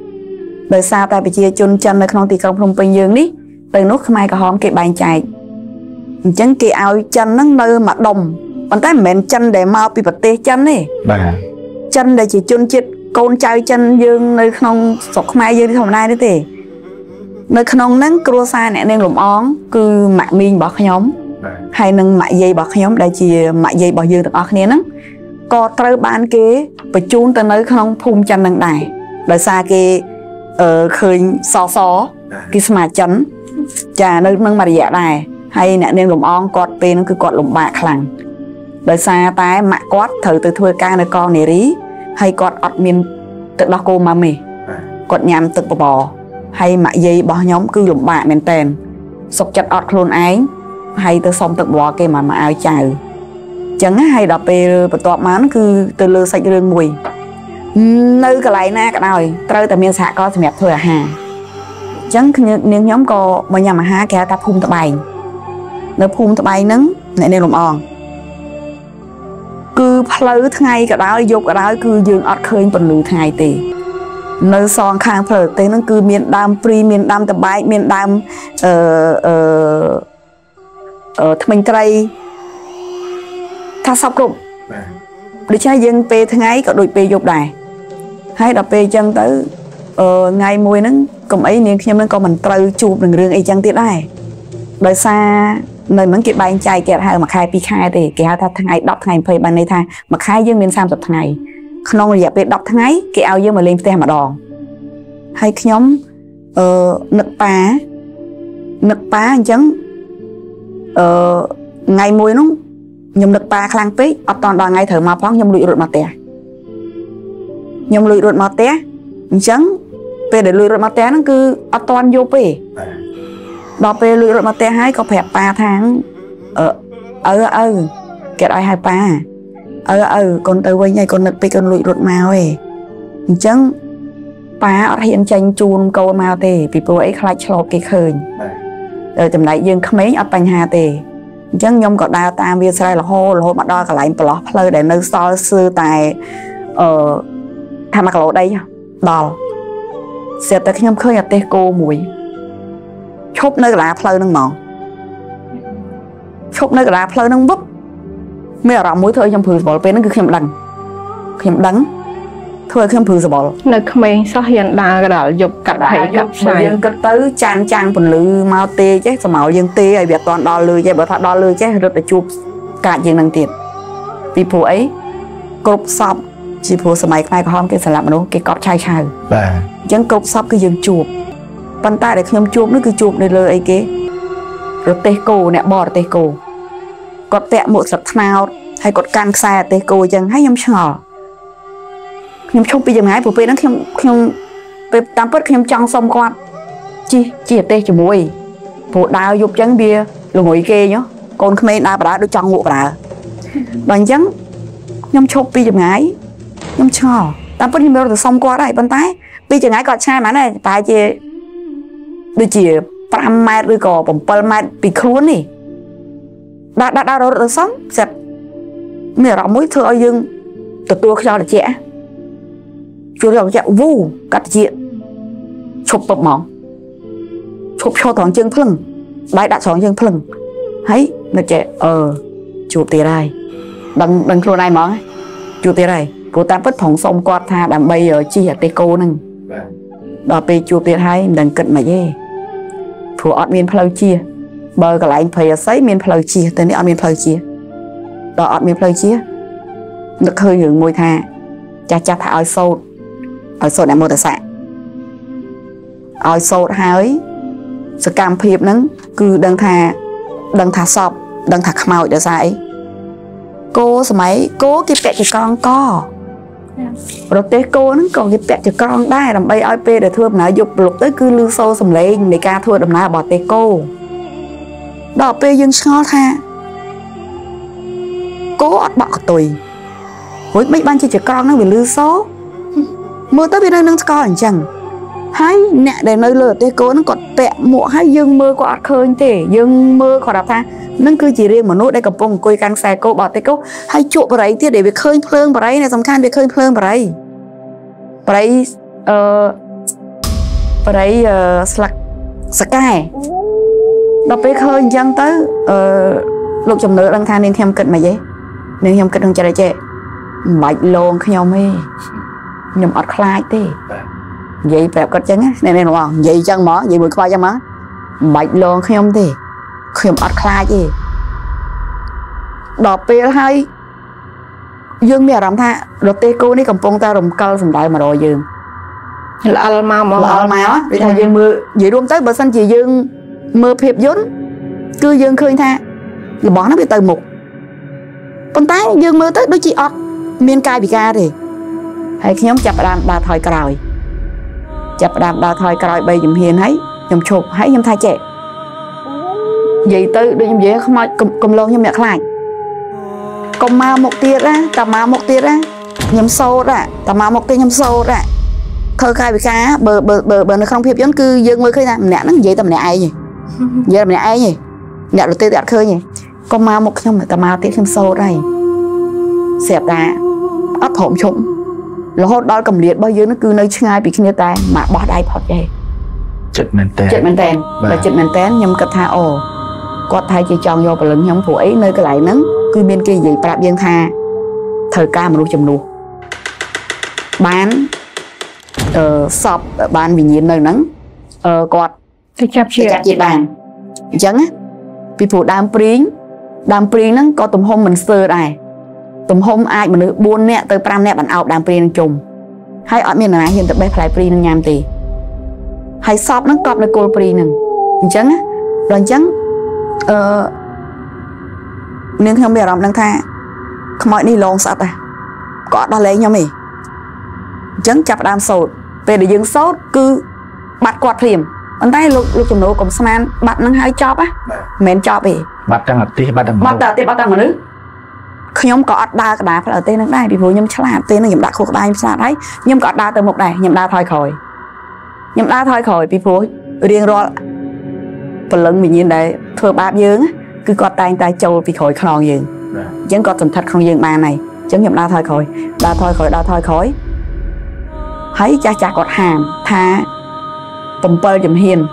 đời sao ta bị chia chun chân nơi không thì không bình dương đi từ nút mai cả hóm kịp bàn chạy Chẳng kì ao chân nó nơi mà đồng. Bạn thấy mẹn chân để mau bị bật tê chân ấy. Chân để chỉ chôn chết con trai chân dương nơi không sọc mai dương đi hôm nay đấy thì nơi không nắng cua xa nè nên lụm ón cứ mặc miên bỏ nhóm hay nâng mặc dây bỏ nhóm đây chỉ mặc dây bỏ dương được ở kia nắng co trơ ban kế và chôn tới nơi không phun chân nâng đài đời xa kia khơi xó xó cái mà chấn trà nơi nâng mà dạ đài hay nè nên lụm ón cọt tên nó cứ cọt lụm bạc lằng đời xa tái mặc quát thử từ thưa ca nơi con này rí hay cọt ọt miên tự đo cô mà mì cọt nhám tự bò hay mạ dây bỏ nhóm cứ lụm bạ mền tên sọc chặt ọt luôn ái hay từ xong tự bò kia mà áo chào chẳng hay đọc về tọa mán cứ từ lơ sạch rương mùi nơi cái này na cái này trâu từ miền xã có thì mệt thôi à hà chẳng nếu nhóm cô mà nhà mà há kia ta phun tự bài nó phun tự bài nứng lại nên lụm on cứ phơi thay cái đó dục cái đó cứ dường ọt khơi bẩn lử thay tì nơi son khang phở tên nó cứ miền Nam Pri miền Nam tập bài miền Nam Thanh Tây tha sọc cụm để cho dân pe thằng ấy có đội pe dục đài hay đọc pe chân tới ngày mùi nó cùng ấy nên khi nó còn mình trâu chụp đừng riêng ấy chân tiết này đời xa nơi mình kịp bài trai kẹt hai mà khai pi khai thì kẹt tha thằng ấy đọc thằng ấy phơi ban đây tha mà khai dân miền Sam tập thằng ấy nó người dẹp đọc thằng ấy cái ao dương mà lên tè mà đòn hay nhóm nực pá chấn ngày mùi nó nhom nực pá khang pí ở toàn đòn ngày thở mà phóng nhom lụi ruột mà tè chấn về để lụi ruột mà tè nó cứ ở toàn vô pí đò về lụi ruột mà tè hay có phải 3 tháng cái đói hai pa con tới quay nhảy con nực pí con lụi ruột màu ấy chấn pá ở hiện tranh chun câu màu tè vì bố ấy khai chọc cái khơi rồi tầm này dương không mấy ở bành hà tè chấn nhom có đào tam viên sai là hô mà đo cả lại bỏ lơi để nơi soi sư tài tham mặc lộ đây đào sẽ tới khi nhom khơi nhà tê cô mùi chốt nơi là lơi nâng mỏ chốt nơi là lơi nâng búp mấy ở mũi thôi trong phù bò bên nó cứ khiêm đắng thôi khiêm phù bò nó không sao hiện là đảo dục cặp hay cặp sai dân cất tới chan phần lư mau tê chứ sao màu dân tê ấy việc toàn đo lư chứ bởi thọ đo lư chứ được để chụp cả dân năng tiền vì phù ấy cột sọp chỉ phù sờ máy khai không cái sản lạm nó cái cọp chai chai dân cột sọp cứ dân chụp bàn tay để khiêm chụp nó cứ chụp để lơ ấy cái rồi tê cổ nè bò tê cổ cọt tẹo một sập nào hay cọt can xa tê cô chẳng hay nhom chỏ nhom chụp bây giờ ngay phụ pê nó nhom pê tam bớt nhom trăng xong con chi tê chỉ mùi phụ đào dục chẳng bia lùn ngồi kê nhó con không đào bà được trăng ngộ bà bằng chẳng nhom chụp bây giờ ngay nhom chỏ tam bớt nhom bê được xong qua đây bàn tay bây giờ ngay cọt sai mà này bà chị đôi chị 5 mét đôi cò 7 mét bị khốn nè đã rồi xong sẹp mẹ rõ mũi thưa dương từ tua cho là trẻ chưa được chạy vu cắt chuyện chụp bập mỏng chụp cho thằng chân phừng đại đã xóa chân phừng thấy là trẻ chụp tiền này đằng chỗ này mỏng chụp tiền này cô ta vứt thòng xong quạt tha đằng bây ở chi hạt tây cô nưng đòi về chụp tiền hay đằng cận mà dê thủ ọt miền phơi chia bờ cái lại phải xây miền phơi chia tên này ở miền phơi chia đó ở miền phơi chia được hơi hưởng mùi thà cha thà ở sâu để mua tài sản ở sâu hái sự cam phiệp nắng cứ đằng thà sọp đằng thà màu để giải cô sao máy cô cái bẹt cho con co rồi tới cô nó còn cái bẹt cho con đây làm bay ip để thưa nói dục lục tới cứ lưu sâu sầm lên để ca thưa đầm na bỏ tới cô đó bây giờ sao tha cố ọt bọ tùy với mấy ban chỉ con nó bị lư số mưa tới bên nơi nâng con chẳng hay nè để nơi lừa tê cố nó còn tẹo mụa hay dương mưa có ọt khơi thế dương mưa còn đạp tha nó cứ chỉ riêng mà nốt đây cầm bông côi căng xe cô bỏ tê cố hay chỗ vào đấy thế để bị khơi phơn vào đấy này dòng khan bị khơi phơn vào đấy vào đấy sạc sạc cài đọc biết hơi dân tới lục chồng nữ đang khan nên thêm kịch mà vậy nên thêm kịch hơn trời trời mệt luôn khi nhau mới nhầm ọt khai đi vậy đẹp có chân á nên đúng không vậy chân mỏ vậy buổi coi chân mỏ mệt luôn khi nhau thì khi nhau ọt khai gì đọc biết hơi dương mẹ làm tha đọc tê cô đi cầm phong ta đồng câu sầm đại mà đòi dương là mau vì thằng dương mưa vậy luôn tới bờ xanh chị dương mưa phèp dốn cứ dương khơi tha rồi bỏ nó bị từ mục con tái dương mưa tới đôi chị ọt miên cai bị ca thì hay khi nhóm chập đàm bà thòi còi chập đàm bà thòi còi bây dùm hiền ấy dùm chụp hãy dùm thay trẻ vậy tới đôi dùm dễ không ai cầm lâu dùm mẹ lại cầm ma một tiết á cầm ma một tiết á nhầm sâu ra cầm ma một tiết nhầm sâu ra thơ cai bị ca bờ nó không phép giống cư dương mưa khơi ra mẹ nó vậy tầm mẹ ai gì giờ mẹ ai gì mẹ đầu tiên đặt khơi gì con ma một trong mà tầm ma tiết nhầm sâu đây xẹp ra ấp hổm trụng là hốt đó cầm liệt bao nhiêu nó cứ nơi ngay bị kia ta mà bỏ đại phật về chật mền tèn và chật mền tèn nhầm cật tha ồ quạt thay chỉ tròn vô và lưng nhóm phụ ấy nơi cái lại nắng cứ bên kia gì đạp dân tha thời ca mà nuôi chầm nuôi bán sọp bán vì nhiên nơi nắng quạt cái chạp chìa bàn chẳng á vì phụ đam prính nó có tùm hôm mình sơ này tùm hôm ai mà nữ buôn nè tới pram nè bạn ảo đam prính trùng hay ở miền này hiện tại bây phải prính nham tì hay shop nó cọp lại cô prính nè chẳng á đoàn chẳng nên không biết làm đang tha không mọi đi lon sập à có ba lấy nhau mày chẳng chập đam sốt về để dừng sốt cứ bắt quạt phìm anh thấy lúc chồng nấu cũng xanh bắt nó hơi chóp á mền chóp gì bắt đang ở tê bắt đang mà nữ khi nhóm có đa cái đá phải ở tê nó đây bị vùi nhóm chả làm tê nó nhầm đá khô cái ba nhóm chả đấy nhóm có đa từ một này nhầm đa thôi khỏi bị vùi riêng rồi phần lớn mình nhìn đấy thừa ba dương cứ có tay châu bị khỏi khòng dương vẫn có tầm thật không dương ba này chẳng nhầm đa thôi khỏi thấy cha có hàm tha bồng bơ dùm hiền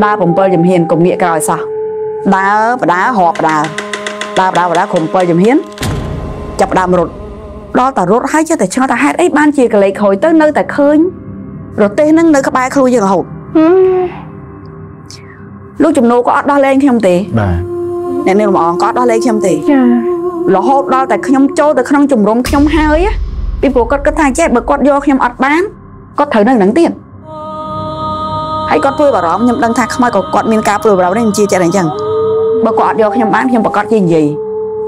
đa bồng bơ dùm hiền cùng nghĩa cái rồi sao đá họp đá cùng bơ dùm hiến chập đàm rụt đó ta rốt hết chứ ta cho ta hết ấy ban chia cái lấy khỏi tới nơi ta khơi rồi tên nó nơi các ba khơi dừng hụt lúc chụp nô có đó lên không tì nên nên bọn có đó lên không tì lọ hốt đó tại không cho ta không chụp rôm không hai á đi bộ cất cái thang chết bực quát vô không ọt bán có thấy nơi nắng tiền hãy có phơi vào đó nhưng đang thang không ai có quạt miên ca phơi vào đó nên chia chạy này chẳng bực quát vô không bán không bực quát gì gì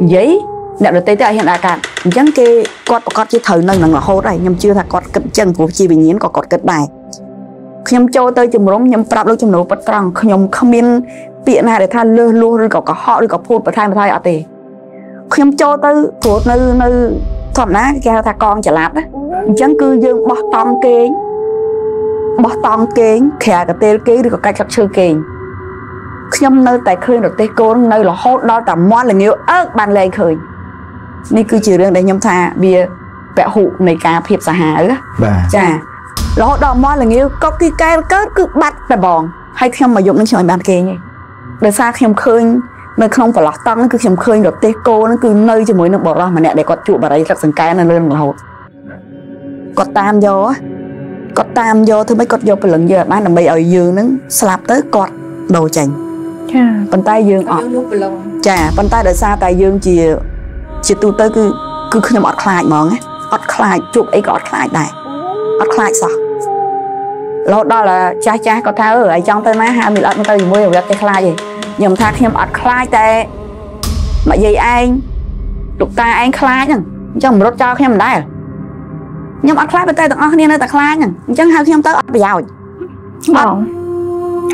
giấy nhận được tới tại hiện đại cả chẳng kê quạt bực quát chỉ thời nơi nắng là khô này nhưng chưa thà quạt cận chân của chi bị nhiễm có quạt cận bài không cho tới chừng rôm nhưng bạc đôi chừng nấu bật trăng không miên tiện này để than lơ lơ rồi có họ rồi có phun bật than mà thay ở tề không cho tới của nơi còn ná ra ta con chả lát á chẳng cứ dương bó tông kén khè cái tê kén được cái cách chặt chơi kén nhâm nơi tại khơi được tê cô nơi là hốt đó tầm món là nhiều ớt bàn lên khơi nên cứ chỉ riêng để nhâm tha bia bẹ hụ này cá phiệp xả hà á chả là hốt đó món là nhiều có cái cớt cứ bắt là bòn hay không mà dụng nó chơi bàn kén nhỉ để xa không khơi nó không phải lọt tăng nó cứ khiếm khơi được tê cô nó cứ nơi cho mối nó bỏ ra mà nè để con trụ bà đấy là sừng cái nó lên một hột con tam vô thôi mấy con vô phải lần giờ bán làm bây ở dương nó slap tới con đầu chành bàn tay dương ọt chà bàn tay đợi xa tay dương chỉ tu tới cứ nhầm ọt khai mòn á ọt khai chụp ấy có ọt khai này ọt khai sao lọt đó là cha có tháo ở trong tới má 20 lọt tới gì mua được cái khai gì nhầm tha thêm ọt khai tệ mà gì anh lục ta anh khai nhỉ chẳng một cho khi em đấy nhầm ọt khai bên tay tận ọt nên ta khai nhỉ chẳng hai khi em tới ọt bây giờ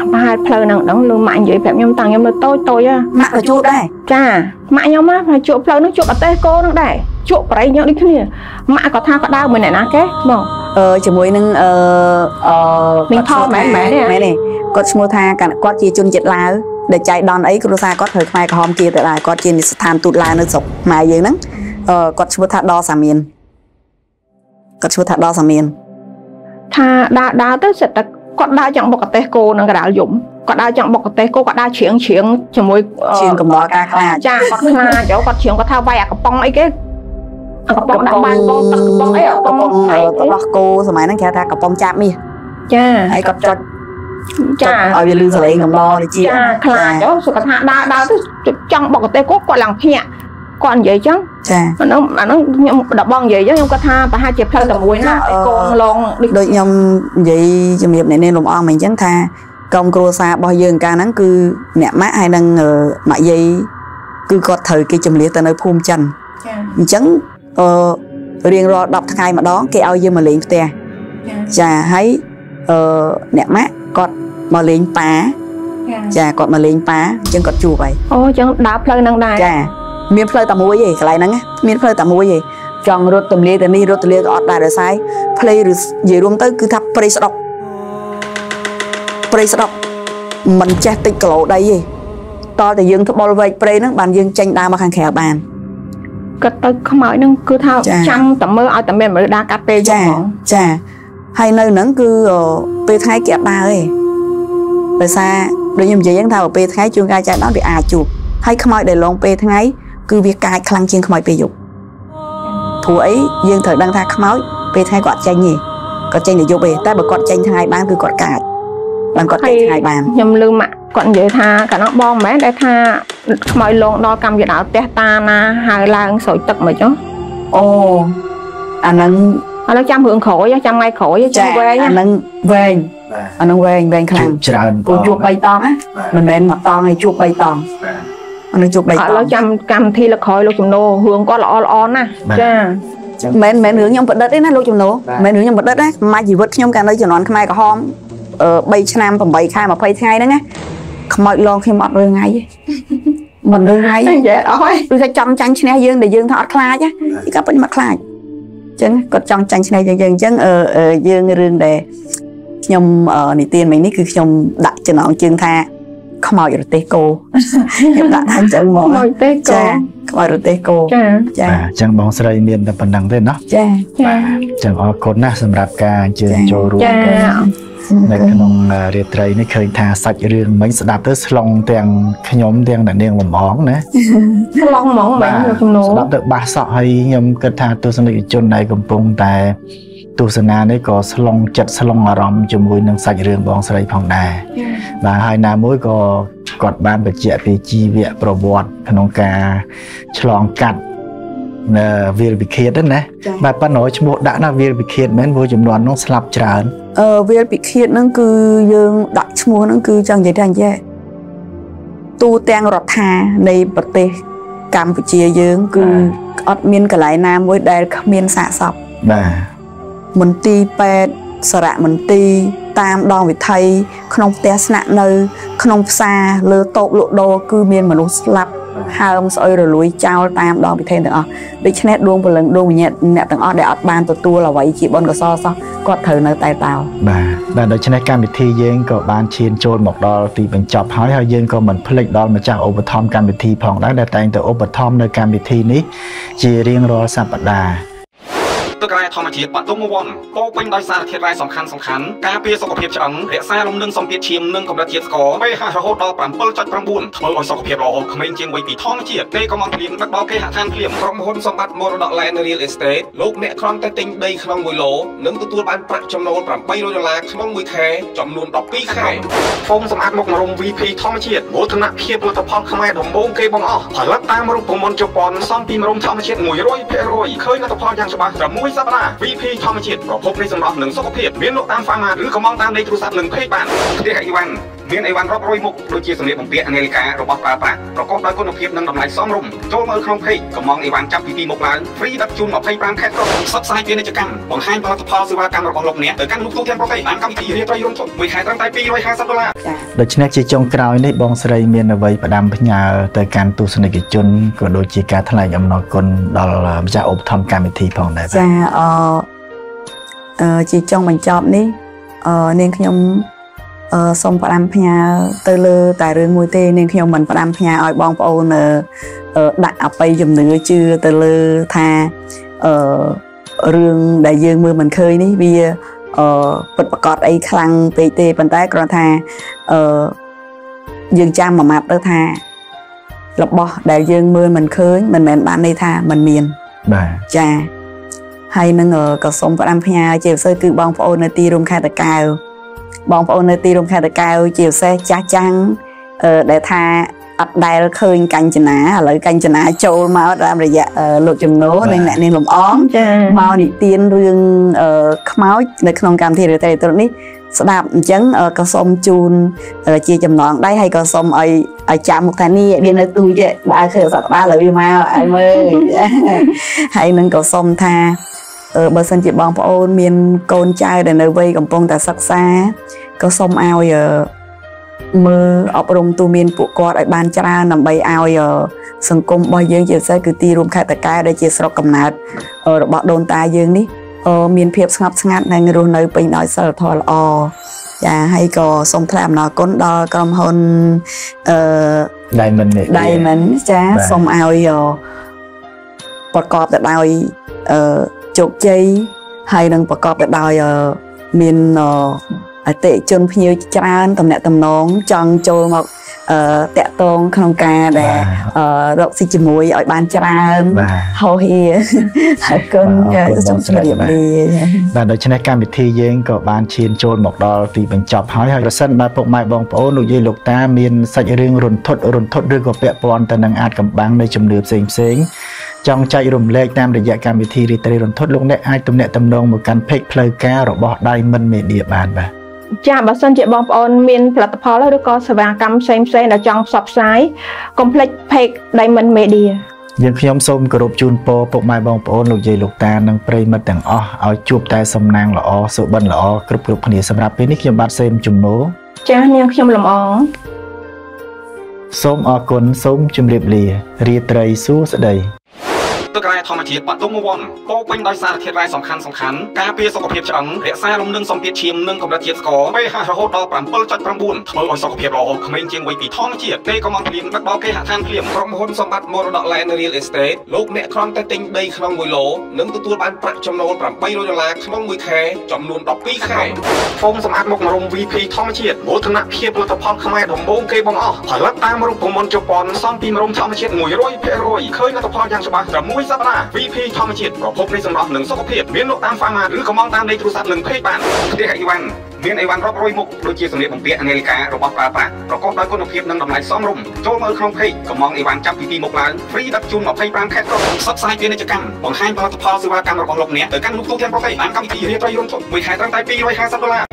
mà hai pleu nằng đóng lương mạnh vậy phải nhầm tặng nhầm là tôi á mặn ở chỗ đây cha mặn nhầm á phải chỗ pleu nó chỗ ở tay cô nó đây chỗ bảy nhớ đi cái này mặn có tha có đau mình này ná cái mỏ chỉ mới nâng mình thọ mẹ này có mua tha cả có chia chun chật lá để chạy đòn ấy cứ ra có thời mai có hôm kia tại lại có trên tham tụt lại nó sụp mà vậy nắng có chúa thà đo xả miền tha đào tới sẽ គាត់ ដើរ ចង់ បុក កទេស គោ នឹង កណ្ដាល យំ គាត់ ដើរ ចង់ បុក កទេស គោ គាត់ ដើរ ជ្រៀង ជ្រៀង ជាមួយ ជ្រៀង កំដរ ការ ខ្លាច ចា គាត់ ខ្លាច ចូល គាត់ ជ្រៀង គាត់ ថា វាយ អា កំប៉ុង អី គេ អា កំប៉ុង ដាក់ បាន បង ទឹក កំប៉ុង អី អា កំប៉ុង របស់ គោ សម័យ ហ្នឹង គេ ថា កំប៉ុង ចាប មាស ចា ហើយ គាត់ ចុច ចា ឲ្យ វា លឺ សលេង កំដរ នេះ ជា ចា ខ្លាច ចូល សុខ ថា ដើរ ទៅ ចង់ បុក កទេស គោ គាត់ ឡើង ភ្ញាក់ còn vậy chứ nó đọc bong vậy chứ không có tha và hai chẹp thay tầm muối nó con lon đôi nhom vậy trường hợp này nên lồng on mình chẳng tha công cua xa bao giờ ca nắng cứ nẹt mát hay đang mại dây cứ có thời cái chùm lìa ta nơi phun chân chẳng riêng rồi đọc thằng ai mà đó cái ao dưa mà liền tè chà thấy nẹt mát còn mà liền phá chà còn mà liền phá chẳng còn chùa vậy ô chẳng đáp lời năng đài chà miền phơi tầm muối gì cái này nắng á miền phơi tầm muối gì tròn rốt tầm lia tầm ni rốt tầm lia ọt đài đời sai play rồi về luôn tới cứ thắp play sọt mình che tịt cả lỗ đây gì to thì dương thắp bao vây play nó bàn dương tranh đa mà khang khè bàn cái tới không nói nó cứ thao trăng tầm mơ ao tầm mềm mà đa cà phê chà hay nơi nắng cứ pe thái kẹp ba ấy đời xa đôi nhầm gì vẫn thao pe thái chuông gai chạy đó bị à chuột hay không nói để lon pe thái cứ việc cài khăn trên không phải bị dục thú ấy dương thời đang tha khám nói về thay gọt tranh gì gọt tranh để dục về ta bật gọt tranh thay bán từ gọt cài bằng gọt tranh thay bàn nhầm lưu mạ còn về tha cả nó bom mẹ để tha mọi lon đo cầm về đảo té ta na hai lang sỏi tật mà chứ ô anh ăn nó chăm hưởng khổ chăm ngay khổ chăm quê anh ăn quê khăn cô chuột bay to á mình mệt mặt to hay chuột bay to nó chụp bày nó chăm cam thi là khói lô chùm nô hướng có lọ nè cha mẹ hướng nhông bật đất đấy nè lô chùm nô mẹ hướng nhông bật đất đấy mai chỉ vứt nhông càng đây chùm nón mai cả hôm bay nam phẩm bay khai mà phơi thay đó nghe không mọi lon khi mọt rồi ngay mình rồi ngay vậy thôi tôi sẽ chăm chăn chén dương để dương thọ khai chứ chỉ có bên mặt khai chứ còn chăm chăn chén này dương chứ dương rừng để nhông này tiền mình ní cứ nhông đặt cho nó chương tha không mỏi rồi té cô, em đã than chân mỏi. Mỏi té cô, mỏi rồi té cô. Chẳng bóng sợi miên đã bận đằng thế nó. Chẳng ở cột na, sầm rạp ca, trường châu ruộng. Này cái nông rệt rầy này khơi tha sạch riêng mấy đạp tới lòng tiền cái nhóm tiền đàn đen làm món nữa. Lòng món bánh được không nô. Đạp được ba sọ hay nhom cái tha tôi xin được chôn này cầm bông tài. ទស្សនានេះក៏ឆ្លងចិត្តឆ្លងអារម្មណ៍ជាមួយនឹងសាច់រឿងបងស្រីផងដែរបាទហើយណាមួយក៏គាត់បានបញ្ជាក់ពីជីវៈប្រវត្តិក្នុងការឆ្លងកាត់នៅវាលវិខេតហ្នឹងណាបាទប៉ណ្ណោះឈ្មោះដាក់ណាវាលវិខេតមែនព្រោះចំនួននោះស្លាប់ច្រើនវាលវិខេតហ្នឹងគឺយើងដាក់ឈ្មោះហ្នឹងគឺចង់និយាយថាអញ្ចេះទូទាំងរដ្ឋានៃប្រទេសកម្ពុជាយើងគឺ អត់មានកន្លែងណាមួយដែលគ្មានសាកសពបាទមន្ទីរពេទ្យសរៈមន្ទីតាមដងវិថីក្នុងផ្សារលើតូបលក់ដូរគឺមានមនុស្សស្លាប់ហើមស្អុយរលួយចោលតាមដងវិថីទាំងអស់ដូច្នេះដួងព្រលឹងដួងវិញ្ញាណអ្នកទាំងអស់ដែលអត់បានទទួលអ្វីជាបុណ្យកុសលសោះគាត់ត្រូវនៅតែតោបាទបាទដូច្នេះកម្មវិធីយើងក៏បានឈានចូលមកដល់ទីបញ្ចប់ហើយហើយយើងក៏មិនភ្លេចដល់ម្ចាស់ឧបត្ថម្ភកម្មវិធីផងដែរដែលតែងតែឧបត្ថម្ភនៅកម្មវិធីនេះជារៀងរាល់សប្តាហ៍ ការពារសុខភាពឆ្អឹងរក្សាលំនឹងសម្ពាធឈាមនិងកម្រិតជាតិស្ករដើម្បីហៅរហូតដល់700ដុល្លារនៅ Real Estate លោកអ្នកគ្រាន់តែទិញដីក្នុងមួយឡូមនឹងទទួលបានប្រាក់ចំណូល8 $12,000 មូលធនភាពផលខ្មែរដំបូងគេបងអស់ផលិតតាមរូបមន្តជប៉ុន យ៉ាងច្បាស់ VP ធម្មជាតិប្រភពនៃសម្រាប់នឹងសុខភាពមានលោកតាមហ្វាម៉ាឬក៏មកតាមលេខទូរស័ព្ទនឹង Chị trong mình chọn đi nên khi nhóm xong vào làm nhà tơ lơ tài rơi môi tê nên khi nhóm mình vào làm nhà ỏi bong bầu nè đặt áo bay dùm nữa chưa tơ lơ tha rương đại dương mưa mình khơi đi bây giờ bật bật cọt ấy khăng tê tê bàn tay còn thà dương trang mà mặt đó thà lộc bò đại dương mưa mình khơi mình mệt bạn đây thà mình miền trà hay nâng ở cột sông và đam phia chiều sơi cứ bong phao nơi ti rung khai tờ cao bong phao nơi ti rung khai tờ cao chiều xe chá trắng để thà ấp đài khơi canh chân á lợi canh chân á trâu mà làm rồi dạ lột chừng nố nên lại nên làm óm mau đi tiên riêng máu để không cảm thì được tại tôi nghĩ đạp chấn có sông chun chia chầm nón đây hay có sông ấy chạm một thằng ni bên nơi tôi vậy ba khởi sạc ba lợi mau anh ơi hay nâng có sông tha bờ sân chị bong phao miền con trai để nơi vây cầm phong tại sắc xa có sông ao giờ mơ ở trong tu miên phụ quạt ở ban cha nằm bay ao giờ sân công bao nhiêu giờ sẽ cứ ti rung khai tất cả để chia sẻ cầm nát ở bọn đồn ta dương đi miên phép ngập ngắt này người luôn nơi bình nói sợ thò lò và hay có sông tham nó cốn đo cầm hôn Diamond cha sông ao giờ bọt cọp tại đòi chụp chay hay đang bọt cọp tại đòi giờ miên tệ chân nhiều tràn tầm nẹt tầm nón trăng trôi mọc tẹt tôn không ca để rộng xịt chì muối ở bàn tràn hầu hi cơn trong thời điểm này là đối với các vị thi riêng của ban chiên trôi mọc đo thì mình chọc hói hơi sân mà phục mai bong phố nội dây lục ta miền sạch riêng rồn thốt riêng của bẹp bòn tận năng ạt cầm băng nơi chùm lượp xình xình trong chạy rùm lệ tam để dạy các vị thi riêng rồn thốt lúc nẹt ai tầm nẹt tầm nón một căn pek plei ca rồi bỏ Diamond Media bàn bà cha bà sân chị bom on miền platform đó có sva cam xem là trong subscribe complex page Diamond Media យើងខ្ញុំសូមគោរពជូនពរពុកម៉ែបងប្អូនលោកយាយលោកតានិងប្រិយមិត្តទាំងអស់ឲ្យជួបតែសំណាងល្អសុបិនល្អគ្រប់គ្រប់គ្នាសម្រាប់ពេលនេះខ្ញុំបាទសេមជំនោមចាស់នាងខ្ញុំលំអងសូមអរគុំសូមជម្រាបលារីត្រីសួស្តី Tôi cái thom chiết bạn tung mông có quanh đai xa thiệt vai sòng khăn sòng khăn cá pia sọc phiệp trắng rẽ xa lông nương sòng phiệp chiêm nương cầm đá chiết có bay hạ hốt đo bám bơi chặt bám buồn thôi sọc phiệp lò mình chiêm với bị thom chiết đây có mong phim bắt bao cây hạ than phim trong hôn sòng bát mồ đọt lại real estate lúc nẹt con tay tinh đây không mùi lố nướng tôi ban bạc trong nồi bám bay rồi là không mùi khé chọn luôn đọc pi khé phong sòng ác mộc mồm VP thom chiết bố thằng nát phiệp bố tập phong không ai đồng bông cây bông ó phải lắc ta mồm bông mồm chopon sòng pi mồm thom chiết mùi rối pe rối khơi nó tập phong giang chấm mũi sáp ra VP ធម្មជាតិ có phốt lên sông đỏ nâng sốc phiệt biến lục tam pha mà cứ có mong tam đây trú sát nâng phê bản để hãy Ivan biến Ivan rót rôi mục đôi chia sầm liệt bằng bia Angelica robot Papa rồi có đôi con phiệt nâng đầm lại xóm rùng trôi mơ không phê có mong Ivan chắp piti một lá free đắp chun một phê ban khét rồi sắp sai tuyến để chặt cam còn hai ba tập phao siêu ba cam rồi còn lộc nè tới cam lúc thu thêm có thể bán cam piti riêng tay rung mười hai trăm tay pi rồi $200